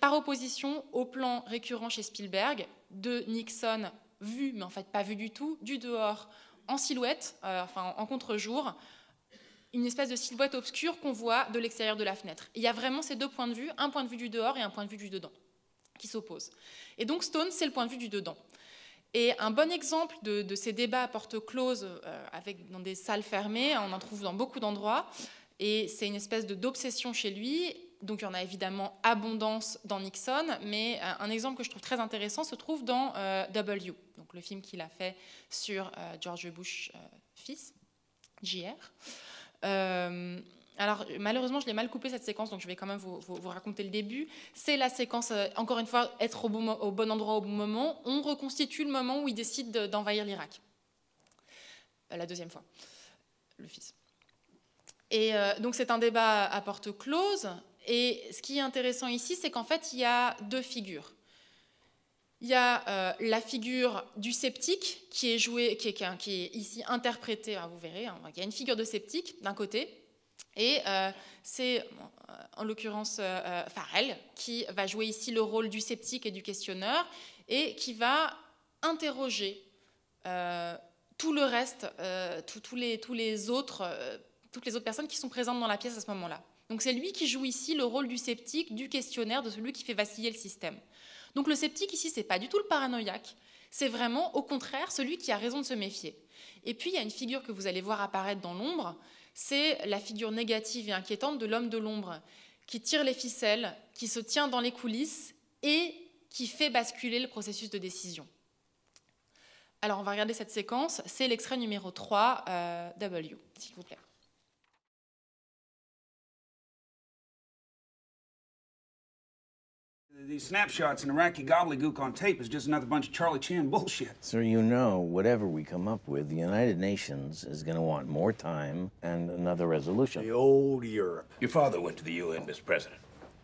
Par opposition au plan récurrent chez Spielberg de Nixon vu, mais en fait pas vu du tout, du dehors, en silhouette, enfin en contre-jour, une espèce de silhouette obscure qu'on voit de l'extérieur de la fenêtre. Et il y a vraiment ces deux points de vue, un point de vue du dehors et un point de vue du dedans, qui s'opposent. Et donc Stone, c'est le point de vue du dedans. Et un bon exemple de ces débats à porte close dans des salles fermées, on en trouve dans beaucoup d'endroits, et c'est une espèce d'obsession chez lui. Donc il y en a évidemment abondance dans Nixon, mais un exemple que je trouve très intéressant se trouve dans W, donc le film qu'il a fait sur George Bush fils, JR. Alors malheureusement je l'ai mal coupé cette séquence, donc je vais quand même vous raconter le début. C'est la séquence, encore une fois, être au bon endroit au bon moment. On reconstitue le moment où il décide d'envahir l'Irak, la deuxième fois, le fils. Et donc c'est un débat à porte close. Et ce qui est intéressant ici, c'est qu'en fait, il y a deux figures. Il y a la figure du sceptique qui est ici interprétée, vous verrez, hein, il y a une figure de sceptique d'un côté, et c'est en l'occurrence Farrell qui va jouer ici le rôle du sceptique et du questionneur, et qui va interroger tout le reste, toutes les autres personnes qui sont présentes dans la pièce à ce moment-là. Donc c'est lui qui joue ici le rôle du sceptique, du questionnaire, de celui qui fait vaciller le système. Donc le sceptique ici, c'est pas du tout le paranoïaque, c'est vraiment au contraire celui qui a raison de se méfier. Et puis il y a une figure que vous allez voir apparaître dans l'ombre, c'est la figure négative et inquiétante de l'homme de l'ombre, qui tire les ficelles, qui se tient dans les coulisses et qui fait basculer le processus de décision. Alors on va regarder cette séquence, c'est l'extrait numéro 3, W, s'il vous plaît. These snapshots and Iraqi gobbledygook on tape is just another bunch of Charlie Chan bullshit. Sir, you know, whatever we come up with, the United Nations is going to want more time and another resolution. The old Europe. Your father went to the UN, Mr. President,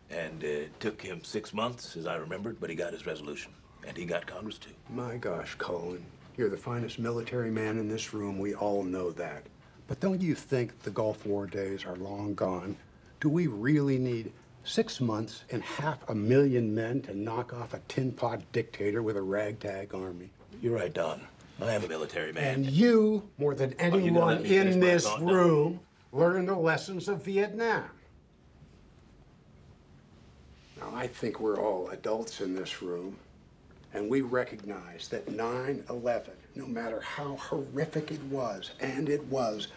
and it took him 6 months, as I remembered, but he got his resolution, and he got Congress, too. My gosh, Colin, you're the finest military man in this room. We all know that. But don't you think the Gulf War days are long gone? Do we really need 6 months and 500,000 men to knock off a tin-pot dictator with a ragtag army? You're right, Don. I am a military man. And you, more than anyone in this room, learned the lessons of Vietnam. Now, I think we're all adults in this room, and we recognize that 9/11, no matter how horrific it was, and it was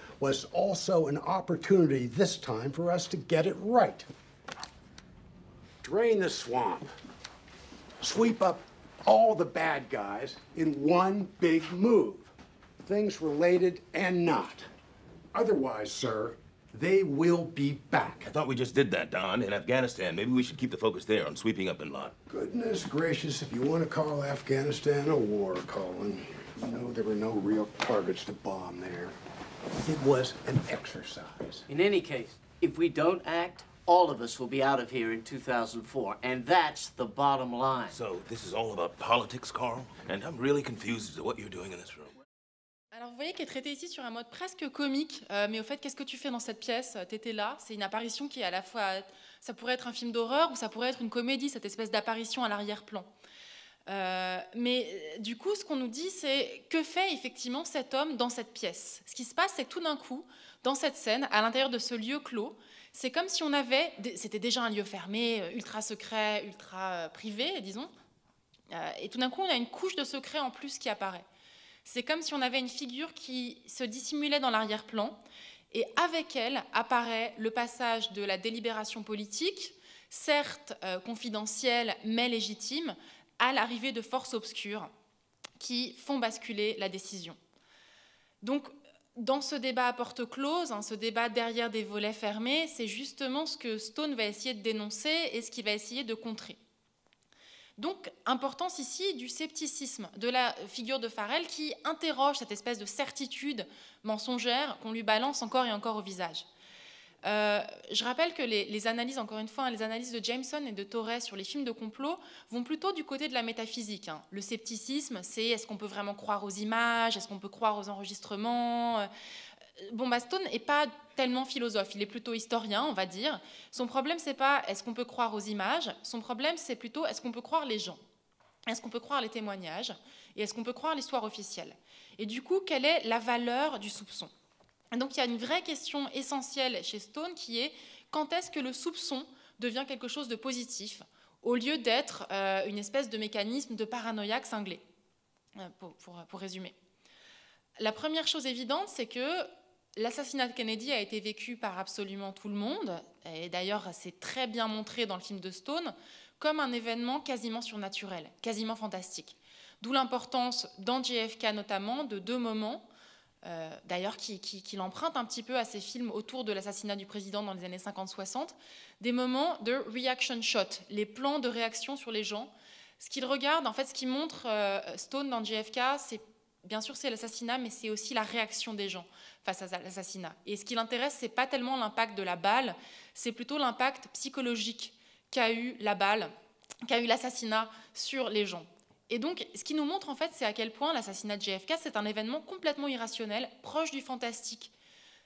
also an opportunity this time for us to get it right. Drain the swamp, sweep up all the bad guys in one big move, things related and not. Otherwise, sir, They will be back. I thought we just did that, Don, in Afghanistan. Maybe we should keep the focus there on sweeping up Bin Laden. Goodness gracious, if you want to call Afghanistan a war, Colin, you know there were no real targets to bomb there. It was an exercise. In any case, if we don't act, all of us will be out of here in 2004, and that's the bottom line. So this is all about politics, Carl? And I'm really confused as to what you're doing in this room. Alors vous voyez qu'elle est traitée ici sur un mode presque comique, mais au fait, qu'est-ce que tu fais dans cette pièce? T'étais là, c'est une apparition qui est à la fois... Ça pourrait être un film d'horreur ou ça pourrait être une comédie, cette espèce d'apparition à l'arrière-plan. Mais du coup, ce qu'on nous dit, c'est que fait effectivement cet homme dans cette pièce? Ce qui se passe, c'est que tout d'un coup, dans cette scène, à l'intérieur de ce lieu clos, c'est comme si on avait... C'était déjà un lieu fermé, ultra secret, ultra privé, disons. Et tout d'un coup, on a une couche de secret en plus qui apparaît. C'est comme si on avait une figure qui se dissimulait dans l'arrière-plan, et avec elle apparaît le passage de la délibération politique, certes confidentielle mais légitime, à l'arrivée de forces obscures qui font basculer la décision. Donc, dans ce débat à porte close, hein, ce débat derrière des volets fermés, c'est justement ce que Stone va essayer de dénoncer et ce qu'il va essayer de contrer. Donc, importance ici du scepticisme, de la figure de Farrell qui interroge cette espèce de certitude mensongère qu'on lui balance encore et encore au visage. Je rappelle que les analyses, encore une fois, hein, les analyses de Jameson et de Thoret sur les films de complot vont plutôt du côté de la métaphysique. Hein. Le scepticisme, c'est est-ce qu'on peut vraiment croire aux images, est-ce qu'on peut croire aux enregistrements? Bon, Stone n'est pas tellement philosophe, il est plutôt historien, on va dire. Son problème, c'est pas est-ce qu'on peut croire aux images, son problème, c'est plutôt est-ce qu'on peut croire les gens, est-ce qu'on peut croire les témoignages, et est-ce qu'on peut croire l'histoire officielle. Et du coup, quelle est la valeur du soupçon? Et donc, il y a une vraie question essentielle chez Stone qui est quand est-ce que le soupçon devient quelque chose de positif, au lieu d'être une espèce de mécanisme de paranoïaque cinglé, pour résumer. La première chose évidente, c'est que l'assassinat de Kennedy a été vécu par absolument tout le monde, et d'ailleurs c'est très bien montré dans le film de Stone, comme un événement quasiment surnaturel, quasiment fantastique. D'où l'importance, dans JFK notamment, de deux moments, d'ailleurs qui l'empruntent un petit peu à ses films autour de l'assassinat du président dans les années 50-60, des moments de reaction shot, les plans de réaction sur les gens. Ce qu'il regarde, en fait ce qu'il montre Stone dans JFK, c'est bien sûr, c'est l'assassinat, mais c'est aussi la réaction des gens face à l'assassinat. Et ce qui l'intéresse, c'est pas tellement l'impact de la balle, c'est plutôt l'impact psychologique qu'a eu la balle, qu'a eu l'assassinat sur les gens. Et donc, ce qui nous montre, en fait, c'est à quel point l'assassinat de JFK, c'est un événement complètement irrationnel, proche du fantastique.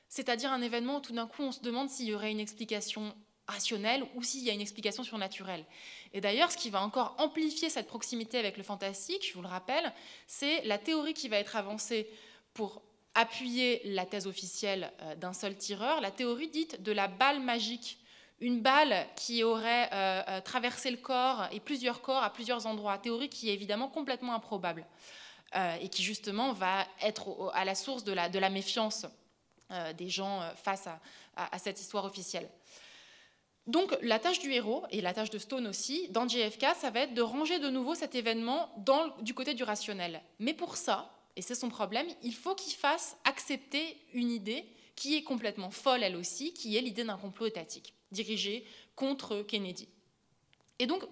C'est-à-dire un événement où, tout d'un coup, on se demande s'il y aurait une explication rationnelle ou s'il y a une explication surnaturelle. Et d'ailleurs, ce qui va encore amplifier cette proximité avec le fantastique, je vous le rappelle, c'est la théorie qui va être avancée pour appuyer la thèse officielle d'un seul tireur, la théorie dite de la balle magique, une balle qui aurait traversé le corps et plusieurs corps à plusieurs endroits, théorie qui est évidemment complètement improbable et qui justement va être à la source de la méfiance des gens face à cette histoire officielle. Donc, la tâche du héros, et la tâche de Stone aussi, dans JFK, ça va être de ranger de nouveau cet événement du côté du rationnel. Mais pour ça, et c'est son problème, il faut qu'il fasse accepter une idée qui est complètement folle, elle aussi, qui est l'idée d'un complot étatique, dirigé contre Kennedy. Et donc,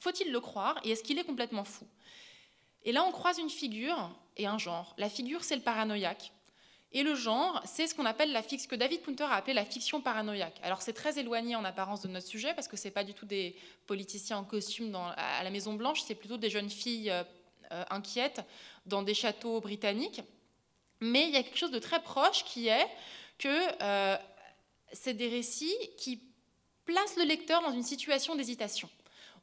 faut-il le croire, et est-ce qu'il est complètement fou? Et là, on croise une figure et un genre. La figure, c'est le paranoïaque. Et le genre, c'est ce qu'on appelle ce que David Punter a appelé la fiction paranoïaque. Alors c'est très éloigné en apparence de notre sujet, parce que ce n'est pas du tout des politiciens en costume à la Maison-Blanche, c'est plutôt des jeunes filles inquiètes dans des châteaux britanniques. Mais il y a quelque chose de très proche qui est que c'est des récits qui placent le lecteur dans une situation d'hésitation.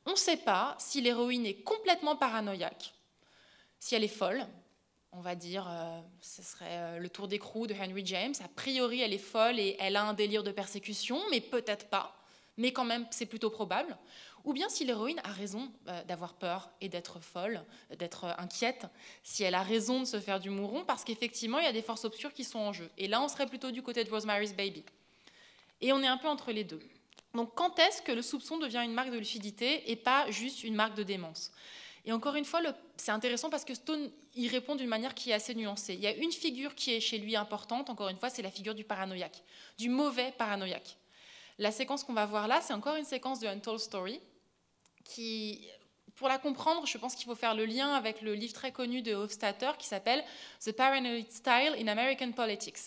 On ne sait pas si l'héroïne est complètement paranoïaque, si elle est folle. On va dire, ce serait le tour d'écrou de Henry James. A priori, elle est folle et elle a un délire de persécution, mais peut-être pas. Mais quand même, c'est plutôt probable. Ou bien si l'héroïne a raison d'avoir peur et d'être folle, d'être inquiète, si elle a raison de se faire du mouron, parce qu'effectivement, il y a des forces obscures qui sont en jeu. Et là, on serait plutôt du côté de Rosemary's Baby. Et on est un peu entre les deux. Donc, quand est-ce que le soupçon devient une marque de lucidité et pas juste une marque de démence ? Et encore une fois, c'est intéressant parce que Stone y répond d'une manière qui est assez nuancée. Il y a une figure qui est chez lui importante, encore une fois, c'est la figure du paranoïaque, du mauvais paranoïaque. La séquence qu'on va voir là, c'est encore une séquence de Untold Story qui... Pour la comprendre, je pense qu'il faut faire le lien avec le livre très connu de Hofstadter qui s'appelle « The Paranoid Style in American Politics »,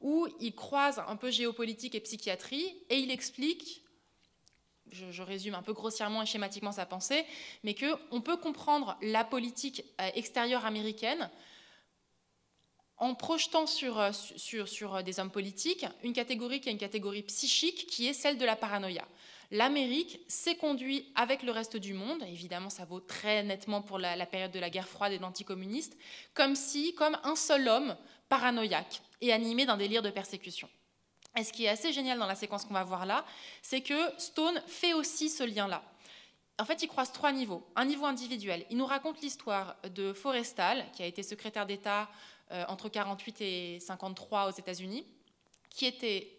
où il croise un peu géopolitique et psychiatrie, et il explique, je résume un peu grossièrement et schématiquement sa pensée, mais qu'on peut comprendre la politique extérieure américaine en projetant sur des hommes politiques une catégorie qui est une catégorie psychique, qui est celle de la paranoïa. L'Amérique s'est conduite avec le reste du monde, évidemment ça vaut très nettement pour la période de la guerre froide et de l'anticommuniste, comme un seul homme paranoïaque et animé d'un délire de persécution. Et ce qui est assez génial dans la séquence qu'on va voir là, c'est que Stone fait aussi ce lien-là. En fait, il croise trois niveaux. Un niveau individuel, il nous raconte l'histoire de Forrestal, qui a été secrétaire d'État entre 48 et 53 aux États-Unis, qui était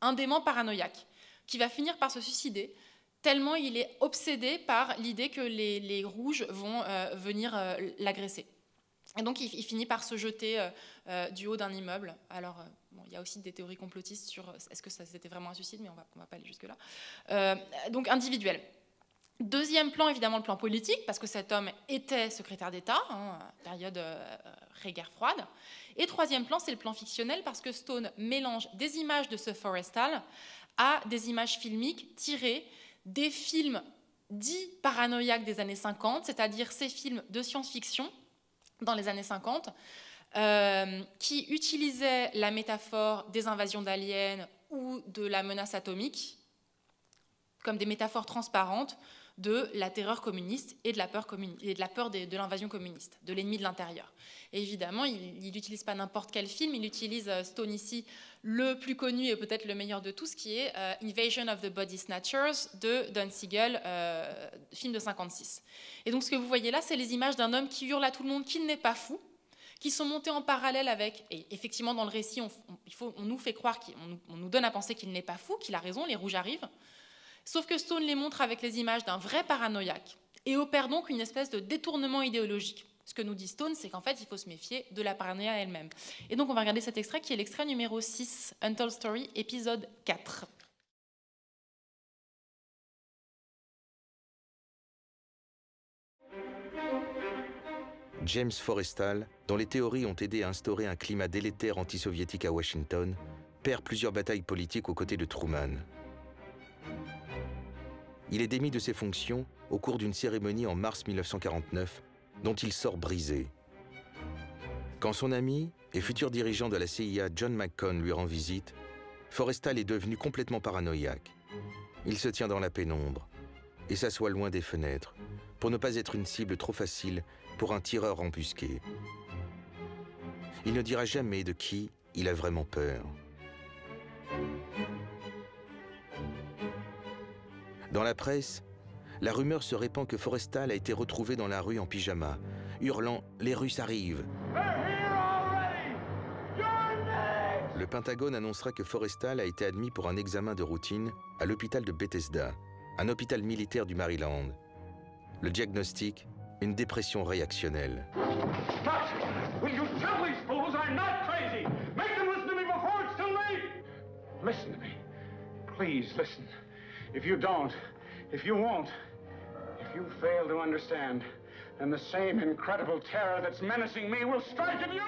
un dément paranoïaque, qui va finir par se suicider, tellement il est obsédé par l'idée que les rouges vont venir l'agresser. Et donc il finit par se jeter du haut d'un immeuble. Alors bon, il y a aussi des théories complotistes sur est-ce que c'était vraiment un suicide, mais on va pas aller jusque-là. Donc individuel. Deuxième plan, évidemment le plan politique, parce que cet homme était secrétaire d'État, hein, période guerre froide. Et troisième plan, c'est le plan fictionnel, parce que Stone mélange des images de ce Forrestal à des images filmiques tirées des films dits paranoïaques des années 50, c'est-à-dire ces films de science-fiction dans les années 50, qui utilisaient la métaphore des invasions d'aliens ou de la menace atomique comme des métaphores transparentes de la terreur communiste et de la peur, de l'invasion communiste, de l'ennemi de l'intérieur. Évidemment, il n'utilise pas n'importe quel film, il utilise Stone ici, le plus connu et peut-être le meilleur de tous, qui est Invasion of the Body Snatchers de Don Siegel, film de 1956. Et donc ce que vous voyez là, c'est les images d'un homme qui hurle à tout le monde qu'il n'est pas fou, qui sont montées en parallèle avec, et effectivement dans le récit, on nous fait croire, on nous donne à penser qu'il n'est pas fou, qu'il a raison, les rouges arrivent. Sauf que Stone les montre avec les images d'un vrai paranoïaque et opère donc une espèce de détournement idéologique. Ce que nous dit Stone, c'est qu'en fait, il faut se méfier de la paranoïa elle-même. Et donc, on va regarder cet extrait qui est l'extrait numéro 6, Untold Story, épisode 4. James Forrestal, dont les théories ont aidé à instaurer un climat délétère antisoviétique à Washington, perd plusieurs batailles politiques aux côtés de Truman. Il est démis de ses fonctions au cours d'une cérémonie en mars 1949, dont il sort brisé. Quand son ami et futur dirigeant de la CIA, John McCone, lui rend visite, Forrestal est devenu complètement paranoïaque. Il se tient dans la pénombre et s'assoit loin des fenêtres pour ne pas être une cible trop facile pour un tireur embusqué. Il ne dira jamais de qui il a vraiment peur. Dans la presse, la rumeur se répand que Forrestal a été retrouvé dans la rue en pyjama, hurlant « Les Russes arrivent !» Le Pentagone annoncera que Forrestal a été admis pour un examen de routine à l'hôpital de Bethesda, un hôpital militaire du Maryland. Le diagnostic, une dépression réactionnelle. If you don't, if you won't, if you fail to understand, then the same incredible terror that's menacing me will strike at you.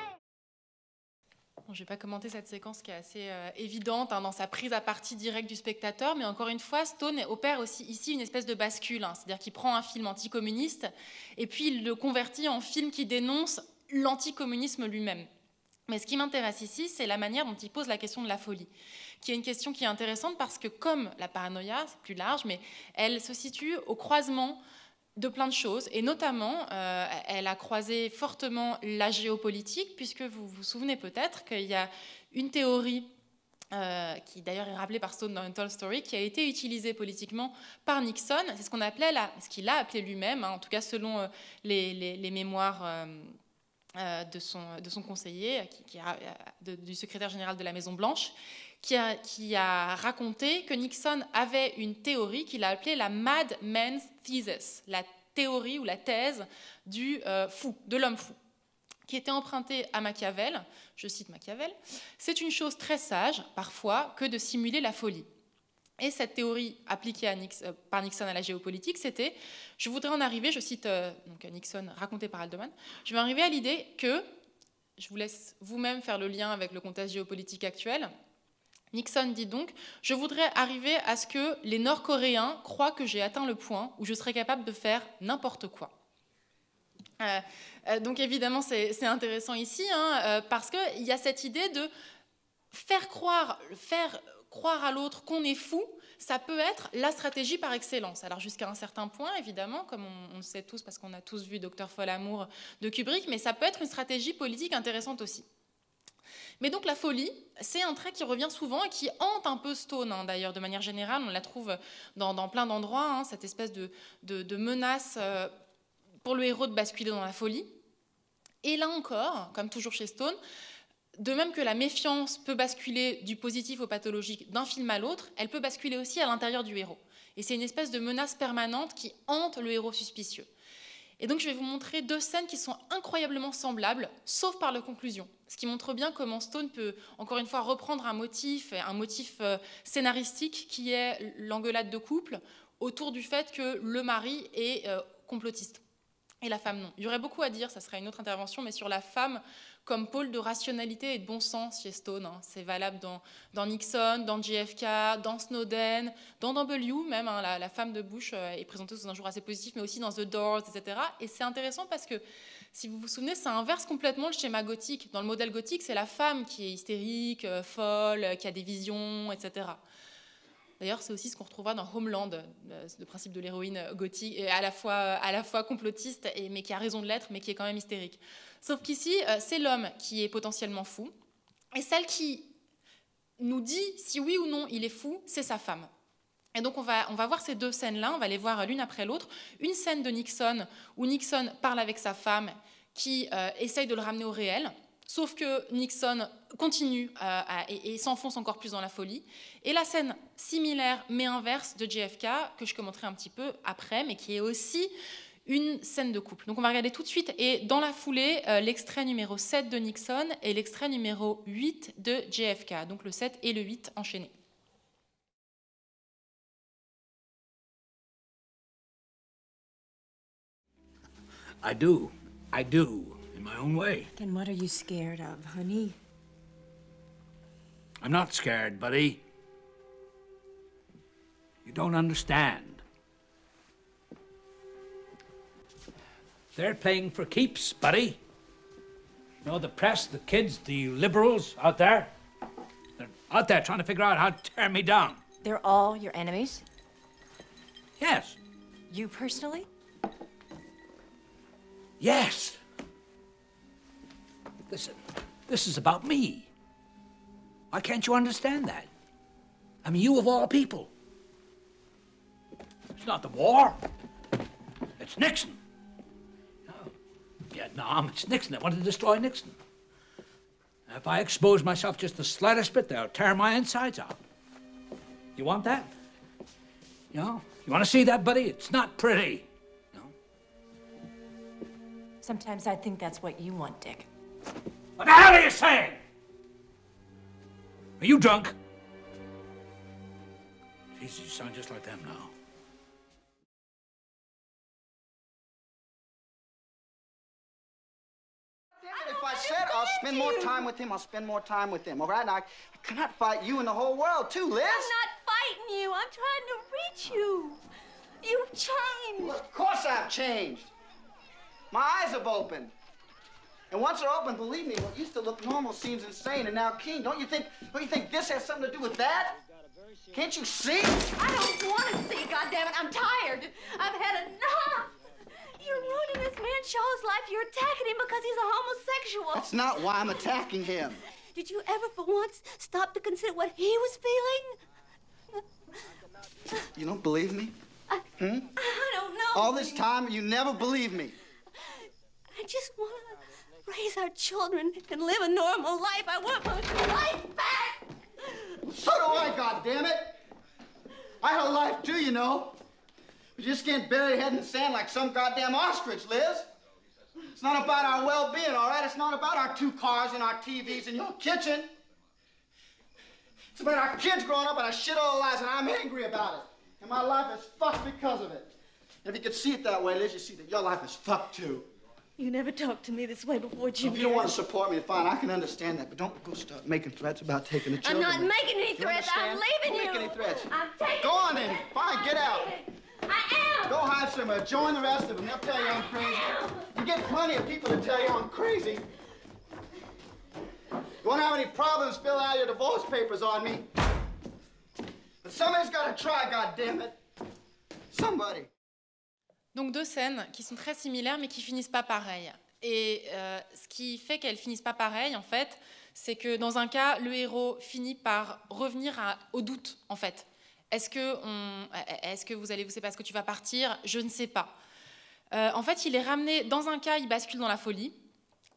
Bon, je ne vais pas commenter cette séquence qui est assez évidente hein, dans sa prise à partie directe du spectateur, mais encore une fois, Stone opère aussi ici une espèce de bascule, hein, c'est-à-dire qu'il prend un film anticommuniste et puis il le convertit en film qui dénonce l'anticommunisme lui-même. Mais ce qui m'intéresse ici, c'est la manière dont il pose la question de la folie, qui est une question qui est intéressante parce que comme la paranoïa, c'est plus large, mais elle se situe au croisement de plein de choses, et notamment, elle a croisé fortement la géopolitique, puisque vous vous souvenez peut-être qu'il y a une théorie, qui d'ailleurs est rappelée par Stone dans Untold Story, qui a été utilisée politiquement par Nixon, c'est ce qu'on appelait, ce qu'il a appelé lui-même, hein, en tout cas selon les mémoires... de son conseiller, du secrétaire général de la Maison-Blanche, qui a raconté que Nixon avait une théorie qu'il a appelée la Mad Man's Thesis, la théorie ou la thèse du fou, de l'homme fou, qui était empruntée à Machiavel. Je cite Machiavel. « C'est une chose très sage, parfois, que de simuler la folie. » Et cette théorie appliquée à par Nixon à la géopolitique, c'était « Je voudrais en arriver, je cite donc Nixon raconté par Haldeman, je vais arriver à l'idée que, je vous laisse vous-même faire le lien avec le contexte géopolitique actuel, Nixon dit donc « Je voudrais arriver à ce que les Nord-Coréens croient que j'ai atteint le point où je serais capable de faire n'importe quoi. » Donc évidemment, c'est intéressant ici, parce qu'il y a cette idée de faire croire à l'autre qu'on est fou, ça peut être la stratégie par excellence. Alors jusqu'à un certain point, évidemment, comme on le sait tous, parce qu'on a tous vu Docteur Folamour de Kubrick, mais ça peut être une stratégie politique intéressante aussi. Mais donc la folie, c'est un trait qui revient souvent et qui hante un peu Stone, d'ailleurs, de manière générale. On la trouve dans plein d'endroits, cette espèce de menace pour le héros de basculer dans la folie. Et là encore, comme toujours chez Stone, de même que la méfiance peut basculer du positif au pathologique d'un film à l'autre, elle peut basculer aussi à l'intérieur du héros. Et c'est une espèce de menace permanente qui hante le héros suspicieux. Et donc je vais vous montrer deux scènes qui sont incroyablement semblables, sauf par leur conclusion. Ce qui montre bien comment Stone peut, encore une fois, reprendre un motif scénaristique qui est l'engueulade de couple autour du fait que le mari est complotiste. Et la femme, non. Il y aurait beaucoup à dire, ça serait une autre intervention, mais sur la femme comme pôle de rationalité et de bon sens chez Stone. C'est valable dans Nixon, dans JFK, dans Snowden, dans W même. La femme de Bush est présentée sous un jour assez positif, mais aussi dans The Doors, etc. Et c'est intéressant parce que, si vous vous souvenez, ça inverse complètement le schéma gothique. Dans le modèle gothique, c'est la femme qui est hystérique, folle, qui a des visions, etc. D'ailleurs, c'est aussi ce qu'on retrouvera dans Homeland, le principe de l'héroïne gothique, à la fois complotiste, mais qui a raison de l'être, mais qui est quand même hystérique. Sauf qu'ici, c'est l'homme qui est potentiellement fou, et celle qui nous dit si oui ou non il est fou, c'est sa femme. Et donc on va voir ces deux scènes-là, on va les voir l'une après l'autre. Une scène de Nixon, où Nixon parle avec sa femme, qui essaye de le ramener au réel, sauf que Nixon continue et s'enfonce encore plus dans la folie. Et la scène similaire mais inverse de JFK, que je commenterai un petit peu après, mais qui est aussi une scène de couple. Donc on va regarder tout de suite, et dans la foulée, l'extrait numéro 7 de Nixon et l'extrait numéro 8 de JFK, donc le 7 et le 8 enchaînés. I do. My own way. Then what are you scared of, honey? I'm not scared, buddy. You don't understand. They're playing for keeps, buddy. You know, the press, the kids, the liberals out there, they're out there trying to figure out how to tear me down. They're all your enemies? Yes. You personally? Yes. Listen, this is about me. Why can't you understand that? I mean, you of all people. It's not the war. It's Nixon. No, Vietnam, it's Nixon. They want to destroy Nixon. Now, if I expose myself just the slightest bit, they'll tear my insides out. You want that? You know? You want to see that, buddy? It's not pretty. No? Sometimes I think that's what you want, Dick. What the hell are you saying? Are you drunk? Jesus, you sound just like them now. If I said I'll spend more time with him, I'll spend more time with him, all right? Now, I cannot fight you and the whole world, too, Liz. I'm not fighting you. I'm trying to reach you. You've changed. Well, of course I've changed. My eyes have opened. And once they're open, believe me, what used to look normal seems insane. And now, King, don't you think this has something to do with that? Can't you see? I don't want to see, goddammit. I'm tired. I've had enough. You're ruining this man Shaw's life. You're attacking him because he's a homosexual. That's not why I'm attacking him. Did you ever for once stop to consider what he was feeling? You don't believe me? I don't know. All this time, you never believe me. I just want to raise our children and live a normal life. I want my life back! So do I, goddammit! I had a life too, you know. We just can't bury head in the sand like some goddamn ostrich, Liz. It's not about our well-being, all right? It's not about our 2 cars and our TVs and your kitchen. It's about our kids growing up on our shit all lives, and I'm angry about it. And my life is fucked because of it. And if you could see it that way, Liz, you see that your life is fucked, too. You never talked to me this way before, Jimmy. If you don't want to support me, fine. I can understand that, but don't go start making threats about taking the children. I'm not making any threats. I'm leaving you. Don't make any threats. I'm taking. Go on then. Fine, get out. I am. Go hide somewhere. Join the rest of them. They'll tell you I'm crazy. You get plenty of people to tell you I'm crazy. You won't have any problems filling out your divorce papers on me. But somebody's got to try, goddammit. Somebody. Donc 2 scènes qui sont très similaires mais qui finissent pas pareil. Et ce qui fait qu'elles finissent pas pareil en fait, c'est que dans un cas, le héros finit par revenir au doute en fait. Est-ce que vous allez vous séparer, est-ce que tu vas partir? Je ne sais pas. En fait, il est ramené dans un cas, il bascule dans la folie.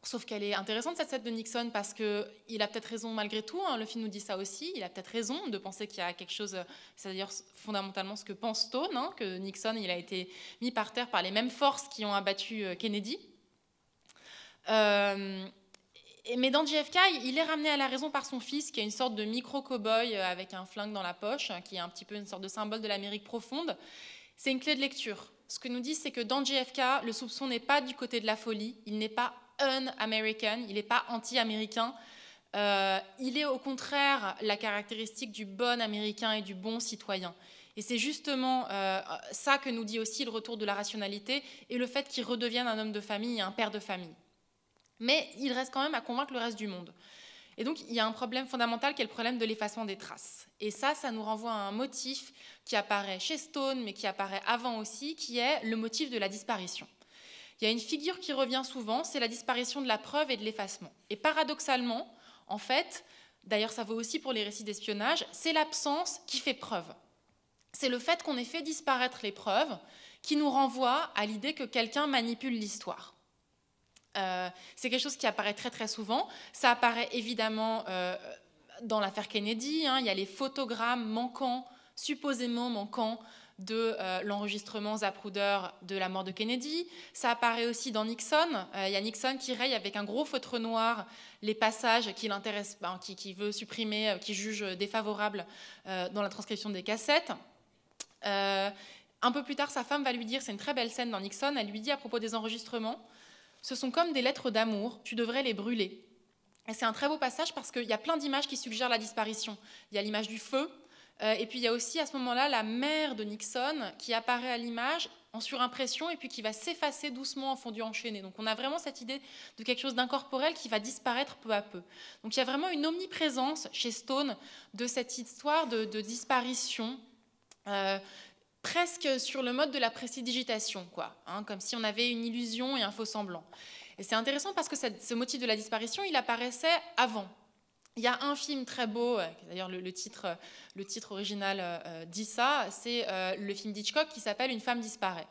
Sauf qu'elle est intéressante cette scène de Nixon parce que il a peut-être raison malgré tout. Hein, le film nous dit ça aussi. Il a peut-être raison de penser qu'il y a quelque chose. C'est d'ailleurs fondamentalement ce que pense Stone, hein, que Nixon il a été mis par terre par les mêmes forces qui ont abattu Kennedy. Mais dans JFK, il est ramené à la raison par son fils, qui est une sorte de micro-cowboy avec un flingue dans la poche, qui est un petit peu une sorte de symbole de l'Amérique profonde. C'est une clé de lecture. Ce que nous dit, c'est que dans JFK, le soupçon n'est pas du côté de la folie. Il n'est pas un-American, il n'est pas anti-américain, il est au contraire la caractéristique du bon américain et du bon citoyen. Et c'est justement ça que nous dit aussi le retour de la rationalité et le fait qu'il redevienne un homme de famille et un père de famille. Mais il reste quand même à convaincre le reste du monde. Et donc il y a un problème fondamental qui est le problème de l'effacement des traces. Et ça, ça nous renvoie à un motif qui apparaît chez Stone, mais qui apparaît avant aussi, qui est le motif de la disparition. Il y a une figure qui revient souvent, c'est la disparition de la preuve et de l'effacement. Et paradoxalement, en fait, d'ailleurs ça vaut aussi pour les récits d'espionnage, c'est l'absence qui fait preuve. C'est le fait qu'on ait fait disparaître les preuves qui nous renvoie à l'idée que quelqu'un manipule l'histoire. C'est quelque chose qui apparaît très très souvent. Ça apparaît évidemment dans l'affaire Kennedy, hein, il y a les photogrammes manquants, supposément manquants, de l'enregistrement Zapruder de la mort de Kennedy. Ça apparaît aussi dans Nixon. Il y a Nixon qui raye avec un gros feutre noir les passages qui l'intéressent, qui veut supprimer, qui juge défavorables dans la transcription des cassettes. Un peu plus tard, sa femme va lui dire, c'est une très belle scène dans Nixon, elle lui dit à propos des enregistrements, « Ce sont comme des lettres d'amour, tu devrais les brûler. » Et c'est un très beau passage parce qu'il y a plein d'images qui suggèrent la disparition. Il y a l'image du feu, et puis il y a aussi à ce moment-là la mère de Nixon qui apparaît à l'image en surimpression et puis qui va s'effacer doucement en fondu enchaîné. Donc on a vraiment cette idée de quelque chose d'incorporel qui va disparaître peu à peu. Donc il y a vraiment une omniprésence chez Stone de cette histoire de disparition presque sur le mode de la prestidigitation, quoi, hein, comme si on avait une illusion et un faux semblant. Et c'est intéressant parce que ce motif de la disparition, il apparaissait avant. Il y a un film très beau, d'ailleurs le titre original dit ça, c'est le film d'Hitchcock qui s'appelle « Une femme disparaît ».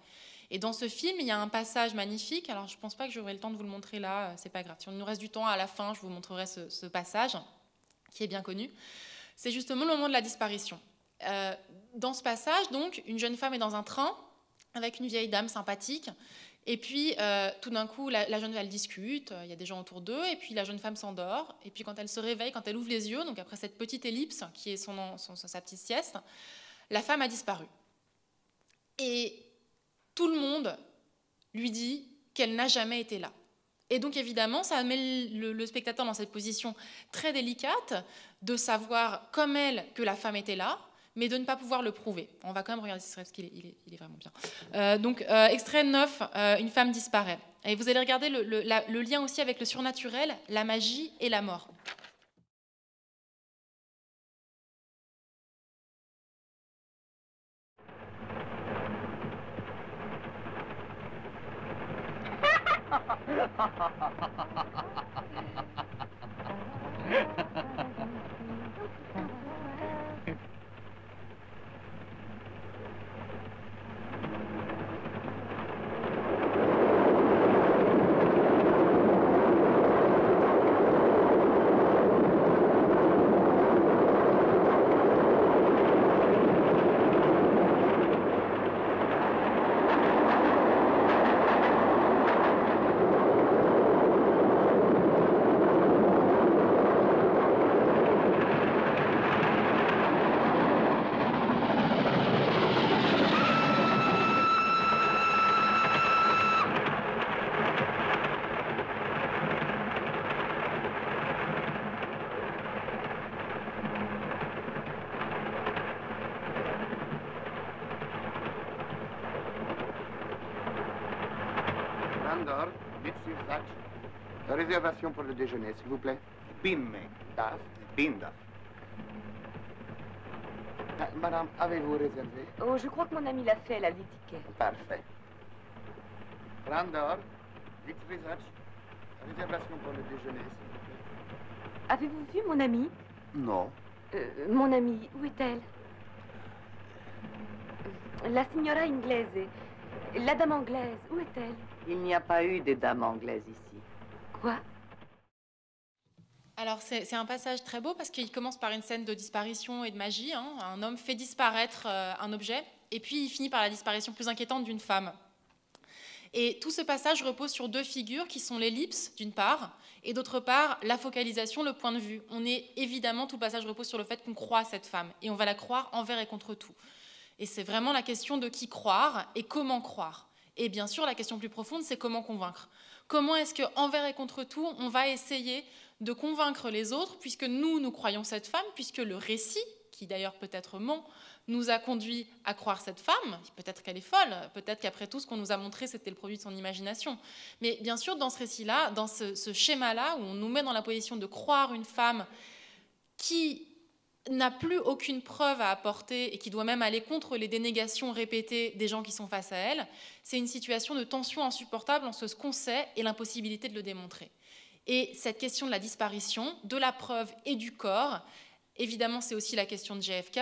Et dans ce film, il y a un passage magnifique, alors je ne pense pas que j'aurai le temps de vous le montrer là, c'est pas grave. Si on nous reste du temps, à la fin, je vous montrerai ce passage, qui est bien connu. C'est justement le moment de la disparition. Dans ce passage, donc, une jeune femme est dans un train, avec une vieille dame sympathique, et puis, tout d'un coup, la jeune femme discute, il y a des gens autour d'eux, et puis la jeune femme s'endort, et puis quand elle se réveille, quand elle ouvre les yeux, donc après cette petite ellipse qui est sa petite sieste, la femme a disparu. Et tout le monde lui dit qu'elle n'a jamais été là. Et donc évidemment, ça met le spectateur dans cette position très délicate de savoir, comme elle, que la femme était là, mais de ne pas pouvoir le prouver. On va quand même regarder ce parce qu'il est vraiment bien. Donc, extrait 9, une femme disparaît. Et vous allez regarder le lien aussi avec le surnaturel, la magie et la mort. Monsieur Sachs, réservation pour le déjeuner, s'il vous plaît. Bim, das, bindas. Madame, avez-vous réservé? Oh, je crois que mon ami l'a fait, elle a l'étiquette. Parfait. Grandor, vite research, réservation pour le déjeuner, s'il vous plaît. Avez-vous vu mon ami? Non. Mon ami, où est-elle? La signora inglese, la dame anglaise, où est-elle? Il n'y a pas eu de dame anglaise ici. Quoi? Alors c'est un passage très beau parce qu'il commence par une scène de disparition et de magie. Hein. Un homme fait disparaître un objet et puis il finit par la disparition plus inquiétante d'une femme. Et tout ce passage repose sur deux figures qui sont l'ellipse d'une part et d'autre part la focalisation, le point de vue. On est évidemment, tout le passage repose sur le fait qu'on croit cette femme et on va la croire envers et contre tout. Et c'est vraiment la question de qui croire et comment croire. Et bien sûr, la question plus profonde, c'est comment convaincre. Comment est-ce qu'envers et contre tout, on va essayer de convaincre les autres, puisque nous, nous croyons cette femme, puisque le récit, qui d'ailleurs peut-être ment, nous a conduit à croire cette femme, peut-être qu'elle est folle, peut-être qu'après tout, ce qu'on nous a montré, c'était le produit de son imagination. Mais bien sûr, dans ce récit-là, dans ce schéma-là, où on nous met dans la position de croire une femme qui n'a plus aucune preuve à apporter et qui doit même aller contre les dénégations répétées des gens qui sont face à elle, c'est une situation de tension insupportable entre ce qu'on sait et l'impossibilité de le démontrer. Et cette question de la disparition, de la preuve et du corps, évidemment c'est aussi la question de JFK,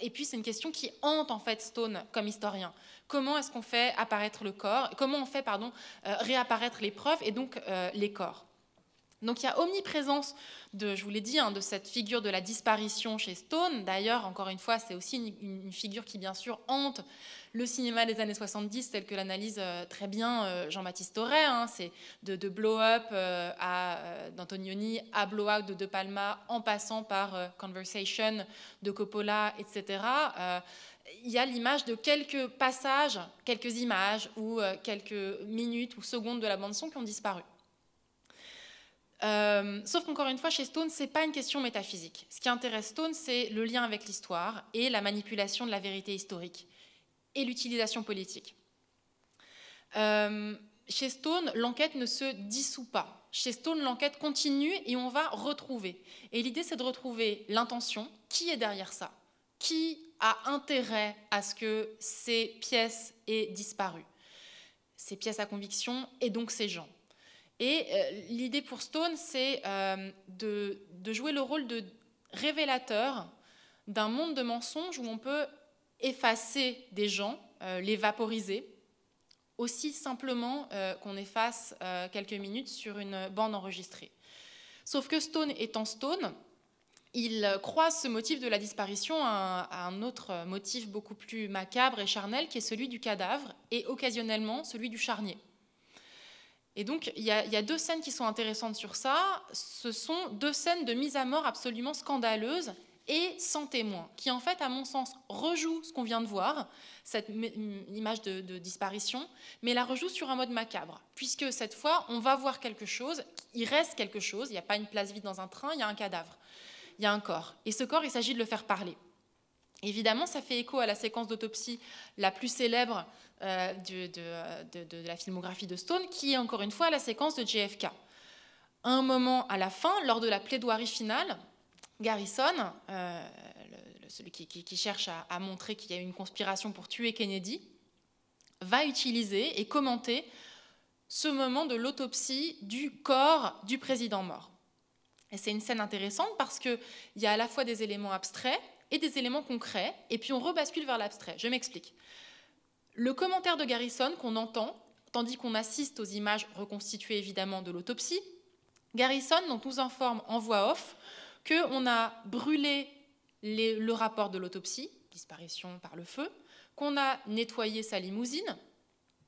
et puis c'est une question qui hante en fait Stone comme historien. Comment est-ce qu'on fait apparaître le corps, comment on fait réapparaître les preuves et donc les corps? Donc il y a omniprésence, je vous l'ai dit, de cette figure de la disparition chez Stone. D'ailleurs, encore une fois, c'est aussi une figure qui, bien sûr, hante le cinéma des années 70, tel que l'analyse très bien Jean-Baptiste Thoret. Hein, c'est de blow-up d'Antonioni à blow-out de Palma, en passant par Conversation de Coppola, etc. Il y a l'image de quelques passages, quelques images ou quelques minutes ou secondes de la bande-son qui ont disparu. Sauf qu'encore une fois, chez Stone, ce n'est pas une question métaphysique. Ce qui intéresse Stone, c'est le lien avec l'histoire et la manipulation de la vérité historique et l'utilisation politique. Chez Stone, l'enquête ne se dissout pas. Chez Stone, l'enquête continue et on va retrouver. Et l'idée, c'est de retrouver l'intention. Qui est derrière ça? Qui a intérêt à ce que ces pièces aient disparu? Ces pièces à conviction et donc ces gens. Et l'idée pour Stone, c'est de jouer le rôle de révélateur d'un monde de mensonges où on peut effacer des gens, les vaporiser, aussi simplement qu'on efface quelques minutes sur une bande enregistrée. Sauf que Stone étant Stone, il croise ce motif de la disparition à un autre motif beaucoup plus macabre et charnel, qui est celui du cadavre et occasionnellement celui du charnier. Et donc, il y a deux scènes qui sont intéressantes sur ça. Ce sont deux scènes de mise à mort absolument scandaleuses et sans témoin, qui en fait, à mon sens, rejouent ce qu'on vient de voir, cette image de disparition, mais la rejoue sur un mode macabre, puisque cette fois, on va voir quelque chose, il reste quelque chose, il n'y a pas une place vide dans un train, il y a un cadavre, il y a un corps. Et ce corps, il s'agit de le faire parler. Évidemment, ça fait écho à la séquence d'autopsie la plus célèbre de la filmographie de Stone, qui est encore une fois la séquence de JFK. À un moment à la fin, lors de la plaidoirie finale, Garrison, celui qui cherche à montrer qu'il y a une conspiration pour tuer Kennedy, va utiliser et commenter ce moment de l'autopsie du corps du président mort. Et c'est une scène intéressante parce qu'il y a à la fois des éléments abstraits et des éléments concrets, et puis on rebascule vers l'abstrait. Je m'explique. Le commentaire de Garrison qu'on entend, tandis qu'on assiste aux images reconstituées évidemment de l'autopsie, Garrison donc, nous informe en voix off qu'on a brûlé le rapport de l'autopsie, disparition par le feu, qu'on a nettoyé sa limousine,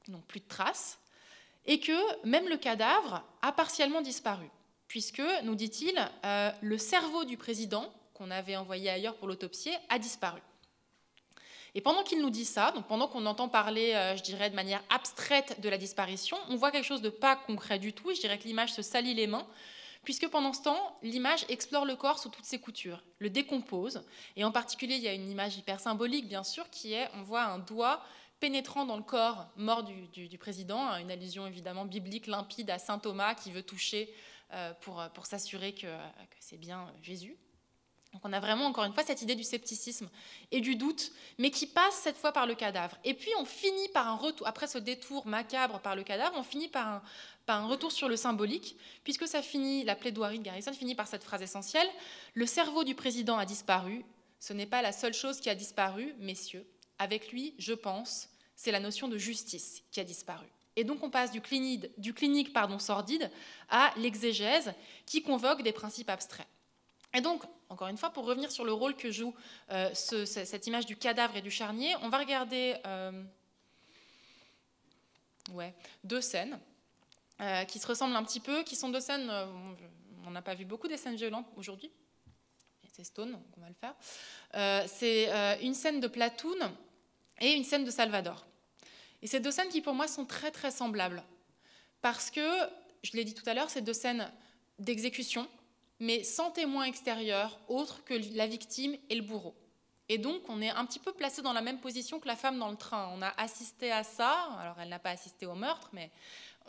donc plus de traces, et que même le cadavre a partiellement disparu, puisque, nous dit-il, le cerveau du président qu'on avait envoyé ailleurs pour l'autopsie, a disparu. Et pendant qu'il nous dit ça, donc pendant qu'on entend parler, je dirais, de manière abstraite de la disparition, on voit quelque chose de pas concret du tout, et je dirais que l'image se salit les mains, puisque pendant ce temps, l'image explore le corps sous toutes ses coutures, le décompose, et en particulier, il y a une image hyper symbolique, bien sûr, qui est, on voit un doigt pénétrant dans le corps mort du président, une allusion évidemment biblique limpide à saint Thomas qui veut toucher pour s'assurer que c'est bien Jésus. Donc on a vraiment encore une fois cette idée du scepticisme et du doute, mais qui passe cette fois par le cadavre. Et puis on finit par un retour, après ce détour macabre par le cadavre, on finit par un retour sur le symbolique, puisque ça finit, la plaidoirie de Garrison finit par cette phrase essentielle, « Le cerveau du président a disparu, ce n'est pas la seule chose qui a disparu, messieurs, avec lui, je pense, c'est la notion de justice qui a disparu ». Et donc on passe du clinique sordide à l'exégèse qui convoque des principes abstraits. Et donc, encore une fois, pour revenir sur le rôle que joue cette image du cadavre et du charnier, on va regarder deux scènes qui se ressemblent un petit peu, qui sont deux scènes, on n'a pas vu beaucoup des scènes violentes aujourd'hui, c'est Stone, donc on va le faire. C'est une scène de Platoon et une scène de Salvador. Et ces deux scènes qui pour moi sont très très semblables, parce que, je l'ai dit tout à l'heure, c'est deux scènes d'exécution, mais sans témoin extérieur autre que la victime et le bourreau. Et donc, on est un petit peu placé dans la même position que la femme dans le train. On a assisté à ça, alors elle n'a pas assisté au meurtre, mais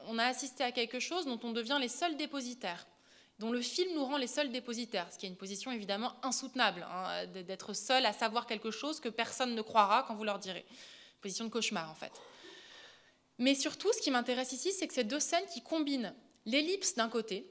on a assisté à quelque chose dont on devient les seuls dépositaires, dont le film nous rend les seuls dépositaires, ce qui est une position évidemment insoutenable, hein, d'être seul à savoir quelque chose que personne ne croira quand vous leur direz. Une position de cauchemar, en fait. Mais surtout, ce qui m'intéresse ici, c'est que ces deux scènes qui combinent l'ellipse d'un côté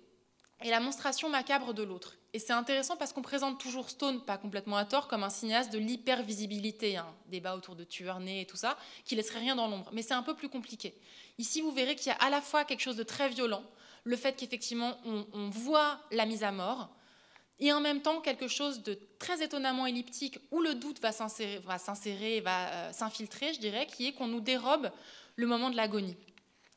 et la monstration macabre de l'autre. Et c'est intéressant parce qu'on présente toujours Stone, pas complètement à tort, comme un cinéaste de l'hypervisibilité, un débat autour de Tueur-Né et tout ça, qui laisserait rien dans l'ombre. Mais c'est un peu plus compliqué. Ici, vous verrez qu'il y a à la fois quelque chose de très violent, le fait qu'effectivement, on voit la mise à mort, et en même temps, quelque chose de très étonnamment elliptique, où le doute va s'insérer, va s'infiltrer, je dirais, qui est qu'on nous dérobe le moment de l'agonie.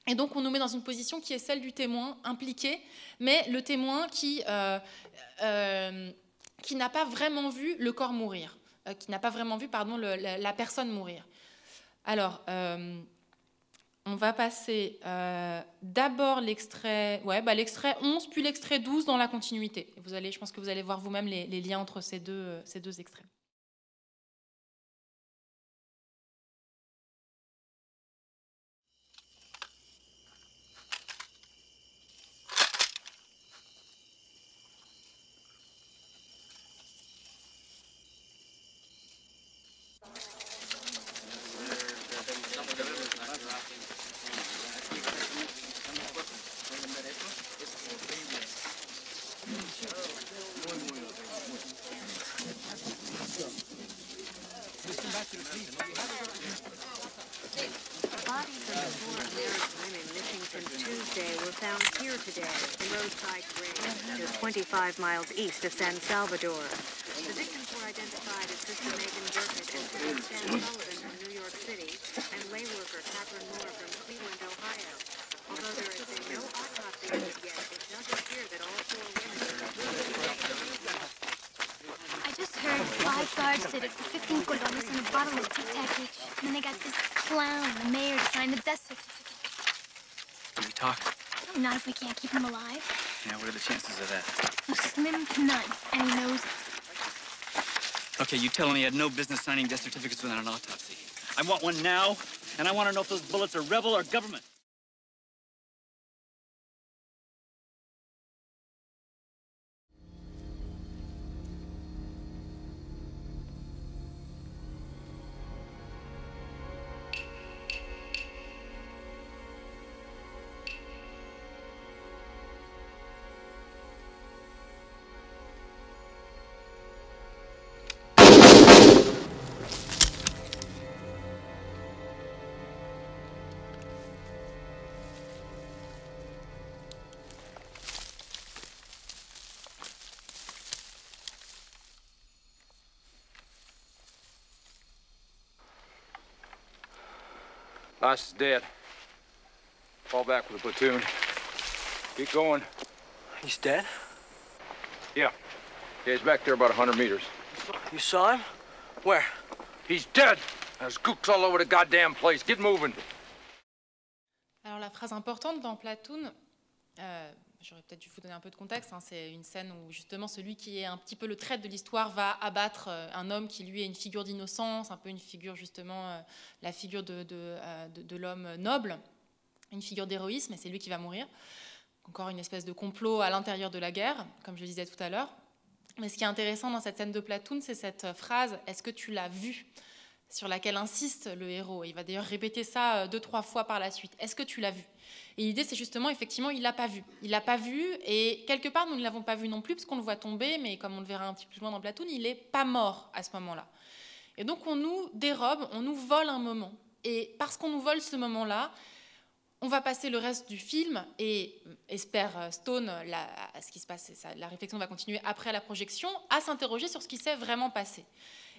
Et donc, on nous met dans une position qui est celle du témoin impliqué, mais le témoin qui n'a pas vraiment vu le corps mourir, qui n'a pas vraiment vu, pardon, la personne mourir. Alors, on va passer d'abord l'extrait 11, puis l'extrait 12 dans la continuité. Vous allez, je pense que vous allez voir vous-même les liens entre ces deux extraits. Miles east of San Salvador. The victims were identified as Sister Megan Burkett and Sister Stan Sullivan from New York City and lay worker Catherine Moore from Cleveland, Ohio. Although there has been no autopsy yet, it does appear that all four women are really. I just heard five guards said it's 15 colones and a bottle of Tic Tac each. And then they got this clown, the mayor, to sign the death certificate. Can we talk? Not if we can't keep him alive. Yeah, what are the chances of that? Slim to none, and he knows it. Okay, you tell him he had no business signing death certificates without an autopsy. I want one now, and I want to know if those bullets are rebel or government. Lass is dead. Fall back with the platoon. Keep going. He's dead? Yeah, he's back there about 100 meters. You saw him? Where? He's dead! There's kooks all over the goddamn place. Get moving! Alors, la phrase importante dans Platoon, j'aurais peut-être dû vous donner un peu de contexte, hein, c'est une scène où justement celui qui est un petit peu le traître de l'histoire va abattre un homme qui lui est une figure d'innocence, un peu une figure justement, la figure de l'homme noble, une figure d'héroïsme, et c'est lui qui va mourir. Encore une espèce de complot à l'intérieur de la guerre, comme je le disais tout à l'heure. Mais ce qui est intéressant dans cette scène de Platoon, c'est cette phrase « Est-ce que tu l'as vu ?» sur laquelle insiste le héros. Il va d'ailleurs répéter ça 2-3 fois par la suite. « Est-ce que tu l'as vu ?» Et l'idée, c'est justement, effectivement, il ne l'a pas vu. Il ne l'a pas vu, et quelque part, nous ne l'avons pas vu non plus, parce qu'on le voit tomber, mais comme on le verra un petit peu plus loin dans Platoon, il n'est pas mort à ce moment-là. Et donc, on nous dérobe, on nous vole un moment. Et parce qu'on nous vole ce moment-là, on va passer le reste du film, et espère Stone, ce qui se passe, la réflexion va continuer après la projection, à s'interroger sur ce qui s'est vraiment passé.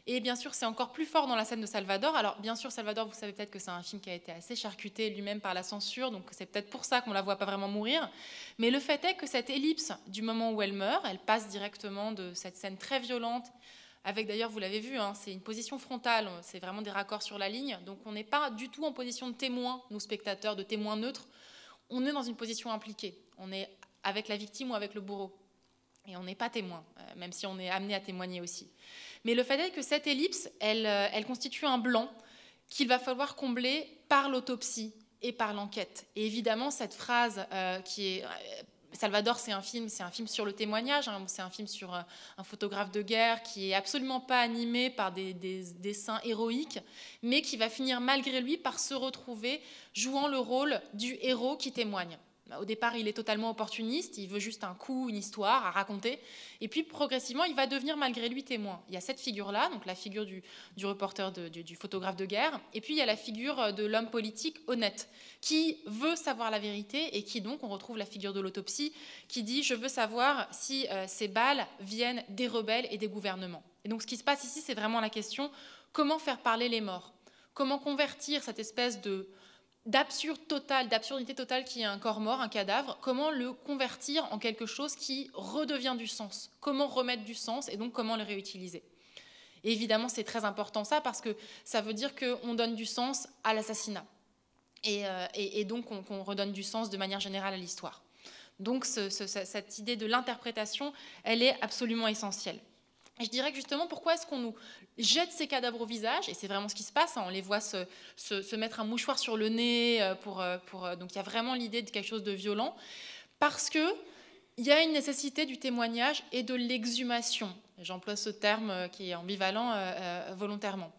Et bien sûr, c'est encore plus fort dans la scène de Salvador. Alors, bien sûr, Salvador, vous savez peut-être que c'est un film qui a été assez charcuté lui-même par la censure, donc c'est peut-être pour ça qu'on la voit pas vraiment mourir. Mais le fait est que cette ellipse du moment où elle meurt, elle passe directement de cette scène très violente, avec d'ailleurs, vous l'avez vu, hein, c'est une position frontale, c'est vraiment des raccords sur la ligne, donc on n'est pas du tout en position de témoin, nous spectateurs, de témoin neutre, on est dans une position impliquée, on est avec la victime ou avec le bourreau, et on n'est pas témoin, même si on est amené à témoigner aussi. Mais le fait est que cette ellipse, elle constitue un blanc qu'il va falloir combler par l'autopsie et par l'enquête. Et évidemment, cette phrase qui est... Salvador, c'est un film sur le témoignage, hein, c'est un film sur un photographe de guerre qui est absolument pas animé par des dessins héroïques, mais qui va finir malgré lui par se retrouver jouant le rôle du héros qui témoigne. Au départ, il est totalement opportuniste, il veut juste un coup, une histoire à raconter, et puis progressivement, il va devenir malgré lui témoin. Il y a cette figure-là, donc la figure du reporter, du photographe de guerre, et puis il y a la figure de l'homme politique honnête, qui veut savoir la vérité, et qui donc, on retrouve la figure de l'autopsie, qui dit « je veux savoir si ces balles viennent des rebelles et des gouvernements ». Et donc ce qui se passe ici, c'est vraiment la question « comment faire parler les morts ?» Comment convertir cette espèce de... d'absurdité totale qui est un corps mort, un cadavre, comment le convertir en quelque chose qui redevient du sens, comment remettre du sens et donc comment le réutiliser. Et évidemment, c'est très important ça, parce que ça veut dire qu'on donne du sens à l'assassinat et donc qu'on redonne du sens de manière générale à l'histoire. Donc cette idée de l'interprétation, elle est absolument essentielle. Et je dirais que justement, pourquoi est-ce qu'on nous jette ces cadavres au visage? Et c'est vraiment ce qui se passe, hein, on les voit se mettre un mouchoir sur le nez, donc il y a vraiment l'idée de quelque chose de violent, parce qu'il y a une nécessité du témoignage et de l'exhumation. J'emploie ce terme qui est ambivalent volontairement.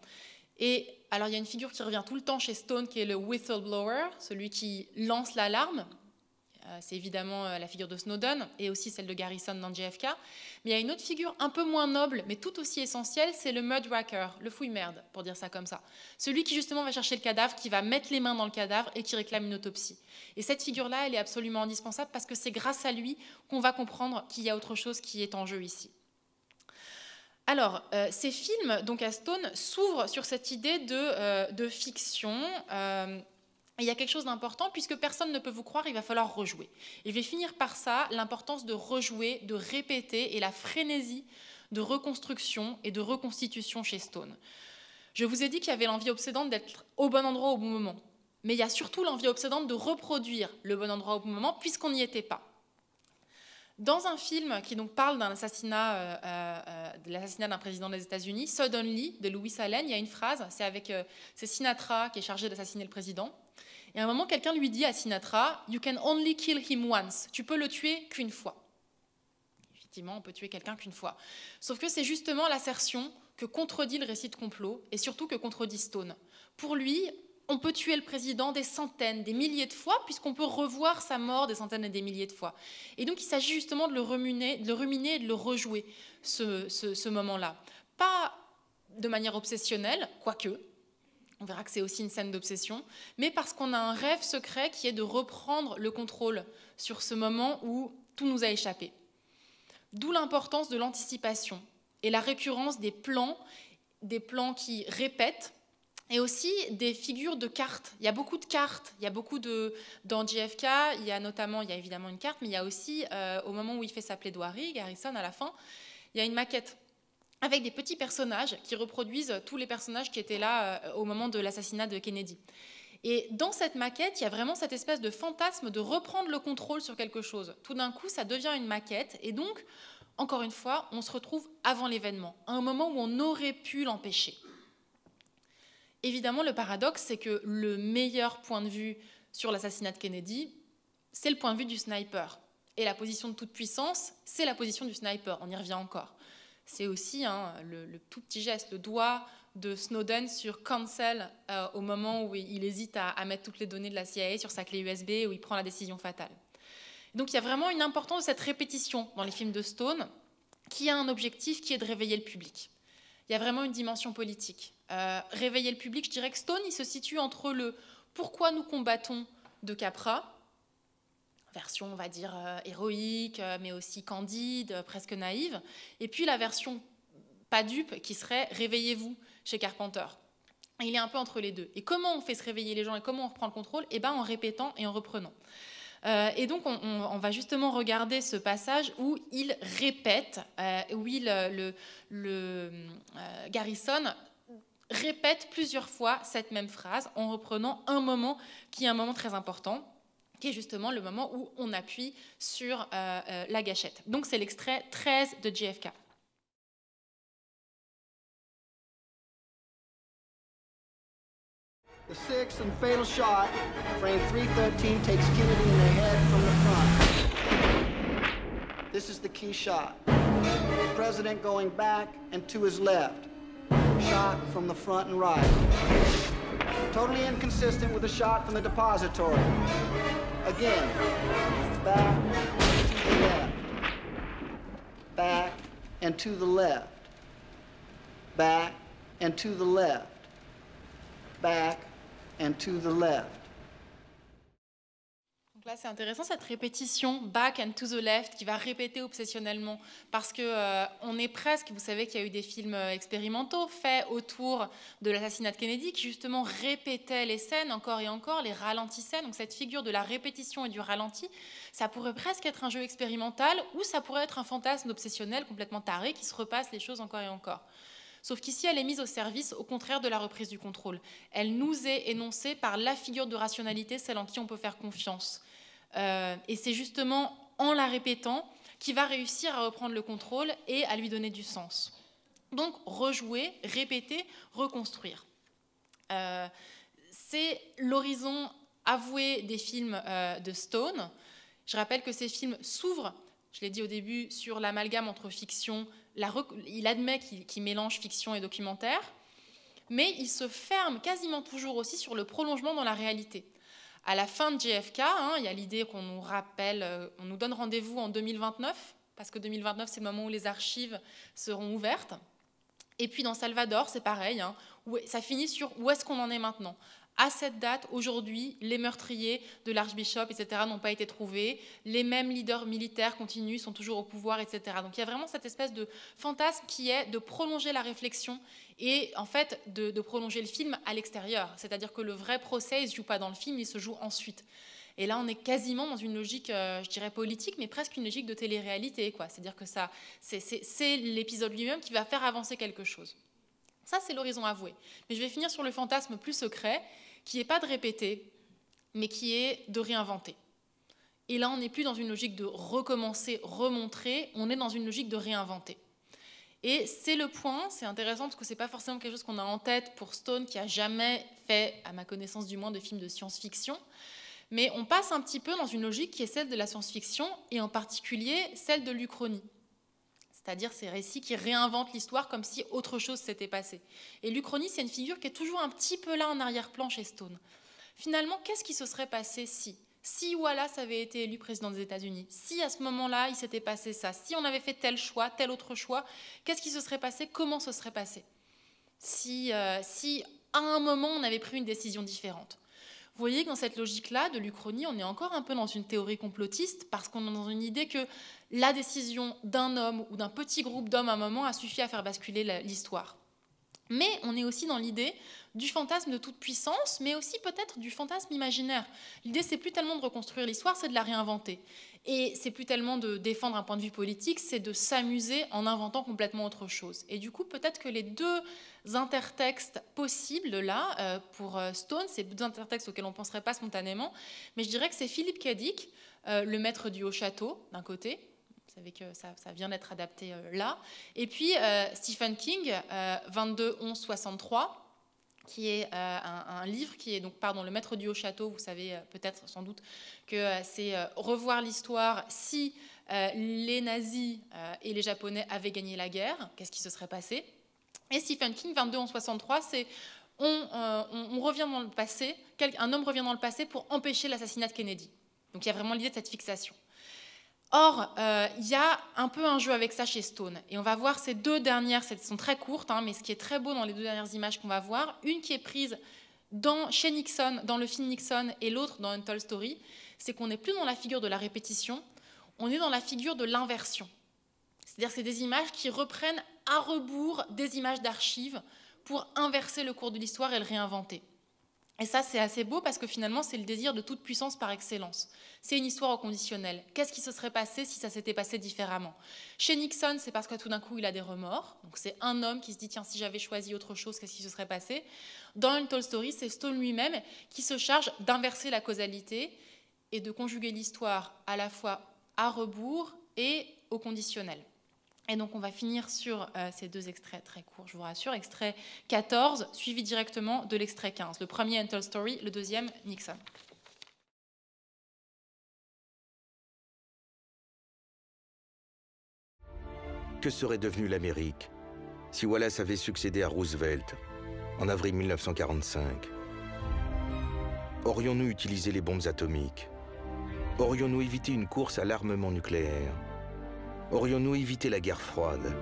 Et alors il y a une figure qui revient tout le temps chez Stone, qui est le whistleblower, celui qui lance l'alarme. C'est évidemment la figure de Snowden et aussi celle de Garrison dans JFK. Mais il y a une autre figure un peu moins noble, mais tout aussi essentielle, c'est le mudraker, le fouille-merde, pour dire ça comme ça. Celui qui justement va chercher le cadavre, qui va mettre les mains dans le cadavre et qui réclame une autopsie. Et cette figure-là, elle est absolument indispensable parce que c'est grâce à lui qu'on va comprendre qu'il y a autre chose qui est en jeu ici. Alors, ces films, donc à Stone, s'ouvrent sur cette idée de fiction... il y a quelque chose d'important, puisque personne ne peut vous croire, il va falloir rejouer. Et je vais finir par ça, l'importance de rejouer, de répéter, et la frénésie de reconstruction et de reconstitution chez Stone. Je vous ai dit qu'il y avait l'envie obsédante d'être au bon endroit au bon moment, mais il y a surtout l'envie obsédante de reproduire le bon endroit au bon moment, puisqu'on n'y était pas. Dans un film qui donc parle d'un assassinat, de l'assassinat d'un président des États-Unis, Suddenly, de Louis Allen, il y a une phrase, c'est Sinatra qui est chargé d'assassiner le président. Et à un moment, quelqu'un lui dit à Sinatra « You can only kill him once », tu peux le tuer qu'une fois. Effectivement, on peut tuer quelqu'un qu'une fois. Sauf que c'est justement l'assertion que contredit le récit de complot, et surtout que contredit Stone. Pour lui, on peut tuer le président des centaines, des milliers de fois, puisqu'on peut revoir sa mort des centaines et des milliers de fois. Et donc, il s'agit justement de le ruminer, et de le rejouer, ce moment-là. Pas de manière obsessionnelle, quoique, on verra que c'est aussi une scène d'obsession, mais parce qu'on a un rêve secret qui est de reprendre le contrôle sur ce moment où tout nous a échappé. D'où l'importance de l'anticipation et la récurrence des plans qui répètent, et aussi des figures de cartes. Il y a beaucoup de cartes, il y a beaucoup de... Dans JFK, il y a évidemment une carte, mais il y a aussi, au moment où il fait sa plaidoirie, Garrison, à la fin, il y a une maquette avec des petits personnages qui reproduisent tous les personnages qui étaient là au moment de l'assassinat de Kennedy. Et dans cette maquette, il y a vraiment cette espèce de fantasme de reprendre le contrôle sur quelque chose. Tout d'un coup, ça devient une maquette. Et donc, encore une fois, on se retrouve avant l'événement, à un moment où on aurait pu l'empêcher. Évidemment, le paradoxe, c'est que le meilleur point de vue sur l'assassinat de Kennedy, c'est le point de vue du sniper. Et la position de toute puissance, c'est la position du sniper. On y revient encore. C'est aussi hein, le tout petit geste, le doigt de Snowden sur cancel au moment où il hésite à mettre toutes les données de la CIA sur sa clé USB, où il prend la décision fatale. Donc il y a vraiment une importance de cette répétition dans les films de Stone qui a un objectif qui est de réveiller le public. Il y a vraiment une dimension politique. Réveiller le public, je dirais que Stone, il se situe entre le « pourquoi nous combattons » de Capra, version, on va dire, héroïque, mais aussi candide, presque naïve, et puis la version pas dupe qui serait « réveillez-vous » chez Carpenter. Et il est un peu entre les deux. Et comment on fait se réveiller les gens et comment on reprend le contrôle? Eh bien, en répétant et en reprenant. Et donc, on va justement regarder ce passage où il répète, Garrison répète plusieurs fois cette même phrase en reprenant un moment qui est un moment très important, qui est justement le moment où on appuie sur la gâchette. Donc, c'est l'extrait 13 de JFK. The sixth and fatal shot, frame 313, takes Kennedy in the head from the front. This is the key shot. The president going back and to his left. Shot from the front and right. Totally inconsistent with the shot from the depository. Again, back and to the left. Back and to the left. Back and to the left. Back and to the left. Donc là, c'est intéressant cette répétition back and to the left qui va répéter obsessionnellement parce que on est presque, vous savez qu'il y a eu des films expérimentaux faits autour de l'assassinat de Kennedy qui justement répétaient les scènes encore et encore, les ralentissaient. Donc cette figure de la répétition et du ralenti, ça pourrait presque être un jeu expérimental ou ça pourrait être un fantasme obsessionnel complètement taré qui se repasse les choses encore et encore. Sauf qu'ici, elle est mise au service, au contraire, de la reprise du contrôle. Elle nous est énoncée par la figure de rationalité, celle en qui on peut faire confiance. Et c'est justement en la répétant qu'il va réussir à reprendre le contrôle et à lui donner du sens. Donc, rejouer, répéter, reconstruire. C'est l'horizon avoué des films de Stone. Je rappelle que ces films s'ouvrent, je l'ai dit au début, sur l'amalgame entre fiction et il admet qu'il mélange fiction et documentaire, mais il se ferme quasiment toujours aussi sur le prolongement dans la réalité. À la fin de JFK, hein, il y a l'idée qu'on nous rappelle, on nous donne rendez-vous en 2029, parce que 2029, c'est le moment où les archives seront ouvertes. Et puis dans Salvador, c'est pareil, hein, où ça finit sur où est-ce qu'on en est maintenant. À cette date, aujourd'hui, les meurtriers de l'archbishop, etc., n'ont pas été trouvés. Les mêmes leaders militaires continuent, sont toujours au pouvoir, etc. Donc il y a vraiment cette espèce de fantasme qui est de prolonger la réflexion et en fait de prolonger le film à l'extérieur. C'est-à-dire que le vrai procès, il ne se joue pas dans le film, il se joue ensuite. Et là, on est quasiment dans une logique, je dirais politique, mais presque une logique de télé-réalité, quoi. C'est-à-dire que ça, c'est l'épisode lui-même qui va faire avancer quelque chose. Ça, c'est l'horizon avoué. Mais je vais finir sur le fantasme plus secret, qui n'est pas de répéter, mais qui est de réinventer. Et là, on n'est plus dans une logique de recommencer, remontrer, on est dans une logique de réinventer. Et c'est le point, c'est intéressant parce que ce n'est pas forcément quelque chose qu'on a en tête pour Stone, qui n'a jamais fait, à ma connaissance du moins, de films de science-fiction, mais on passe un petit peu dans une logique qui est celle de la science-fiction, et en particulier celle de l'Uchronie. C'est-à-dire ces récits qui réinventent l'histoire comme si autre chose s'était passé. Et l'Uchronie, c'est une figure qui est toujours un petit peu là en arrière-plan chez Stone. Finalement, qu'est-ce qui se serait passé si Wallace avait été élu président des États-Unis, si à ce moment-là, il s'était passé ça, si on avait fait tel choix, tel autre choix, qu'est-ce qui se serait passé, comment se serait passé, si à un moment, on avait pris une décision différente. Vous voyez que dans cette logique-là, de l'Uchronie, on est encore un peu dans une théorie complotiste parce qu'on est dans une idée que la décision d'un homme ou d'un petit groupe d'hommes à un moment a suffi à faire basculer l'histoire. Mais on est aussi dans l'idée du fantasme de toute puissance, mais aussi peut-être du fantasme imaginaire. L'idée, c'est plus tellement de reconstruire l'histoire, c'est de la réinventer. Et c'est plus tellement de défendre un point de vue politique, c'est de s'amuser en inventant complètement autre chose. Et du coup, peut-être que les deux intertextes possibles, là, pour Stone, c'est deux intertextes auxquels on ne penserait pas spontanément, mais je dirais que c'est Philippe K. Dick, Le Maître du Haut-Château, d'un côté, avec, ça vient d'être adapté là. Et puis Stephen King, 22-11-63, qui est un livre qui est donc, pardon, Le Maître du Haut-Château, vous savez peut-être sans doute que c'est revoir l'histoire si les nazis et les Japonais avaient gagné la guerre, qu'est-ce qui se serait passé? Et Stephen King, 22-11-63, c'est on revient dans le passé, un homme revient dans le passé pour empêcher l'assassinat de Kennedy. Donc il y a vraiment l'idée de cette fixation. Or, il y a un peu un jeu avec ça chez Stone. Et on va voir ces deux dernières, elles sont très courtes, hein, mais ce qui est très beau dans les deux dernières images qu'on va voir, une qui est prise chez Nixon, dans le film Nixon, et l'autre dans Untold Story, c'est qu'on n'est plus dans la figure de la répétition, on est dans la figure de l'inversion. C'est-à-dire que c'est des images qui reprennent à rebours des images d'archives pour inverser le cours de l'histoire et le réinventer. Et ça, c'est assez beau parce que finalement, c'est le désir de toute puissance par excellence. C'est une histoire au conditionnel. Qu'est-ce qui se serait passé si ça s'était passé différemment? Chez Nixon, c'est parce que tout d'un coup, il a des remords. Donc c'est un homme qui se dit, tiens, si j'avais choisi autre chose, qu'est-ce qui se serait passé? Dans Untold Story, c'est Stone lui-même qui se charge d'inverser la causalité et de conjuguer l'histoire à la fois à rebours et au conditionnel. Et donc on va finir sur ces deux extraits très courts, je vous rassure, extrait 14 suivi directement de l'extrait 15. Le premier Untold Story, le deuxième Nixon. Que serait devenue l'Amérique si Wallace avait succédé à Roosevelt en avril 1945? Aurions-nous utilisé les bombes atomiques? Aurions-nous évité une course à l'armement nucléaire? Aurions-nous évité la guerre froide?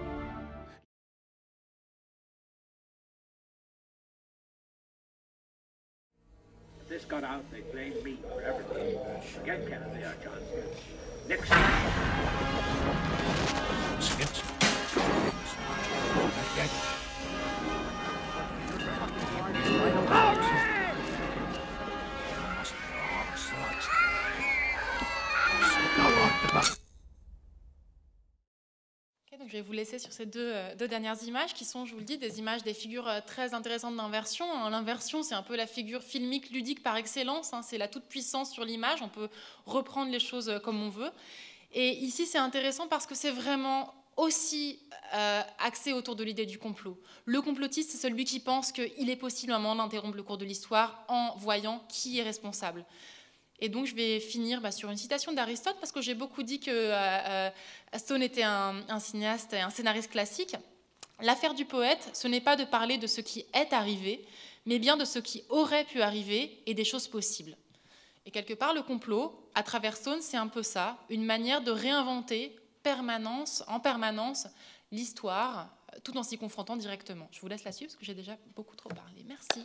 Je vais vous laisser sur ces deux dernières images qui sont, je vous le dis, des images, des figures très intéressantes d'inversion. L'inversion, c'est un peu la figure filmique, ludique par excellence. C'est la toute-puissance sur l'image. On peut reprendre les choses comme on veut. Et ici, c'est intéressant parce que c'est vraiment aussi axé autour de l'idée du complot. Le complotiste, c'est celui qui pense qu'il est possible à un moment d'interrompre le cours de l'histoire en voyant qui est responsable. Et donc, je vais finir sur une citation d'Aristote, parce que j'ai beaucoup dit que Stone était un cinéaste et un scénariste classique. L'affaire du poète, ce n'est pas de parler de ce qui est arrivé, mais bien de ce qui aurait pu arriver et des choses possibles. Et quelque part, le complot, à travers Stone, c'est un peu ça, une manière de réinventer en permanence l'histoire, tout en s'y confrontant directement. Je vous laisse là-dessus, parce que j'ai déjà beaucoup trop parlé. Merci.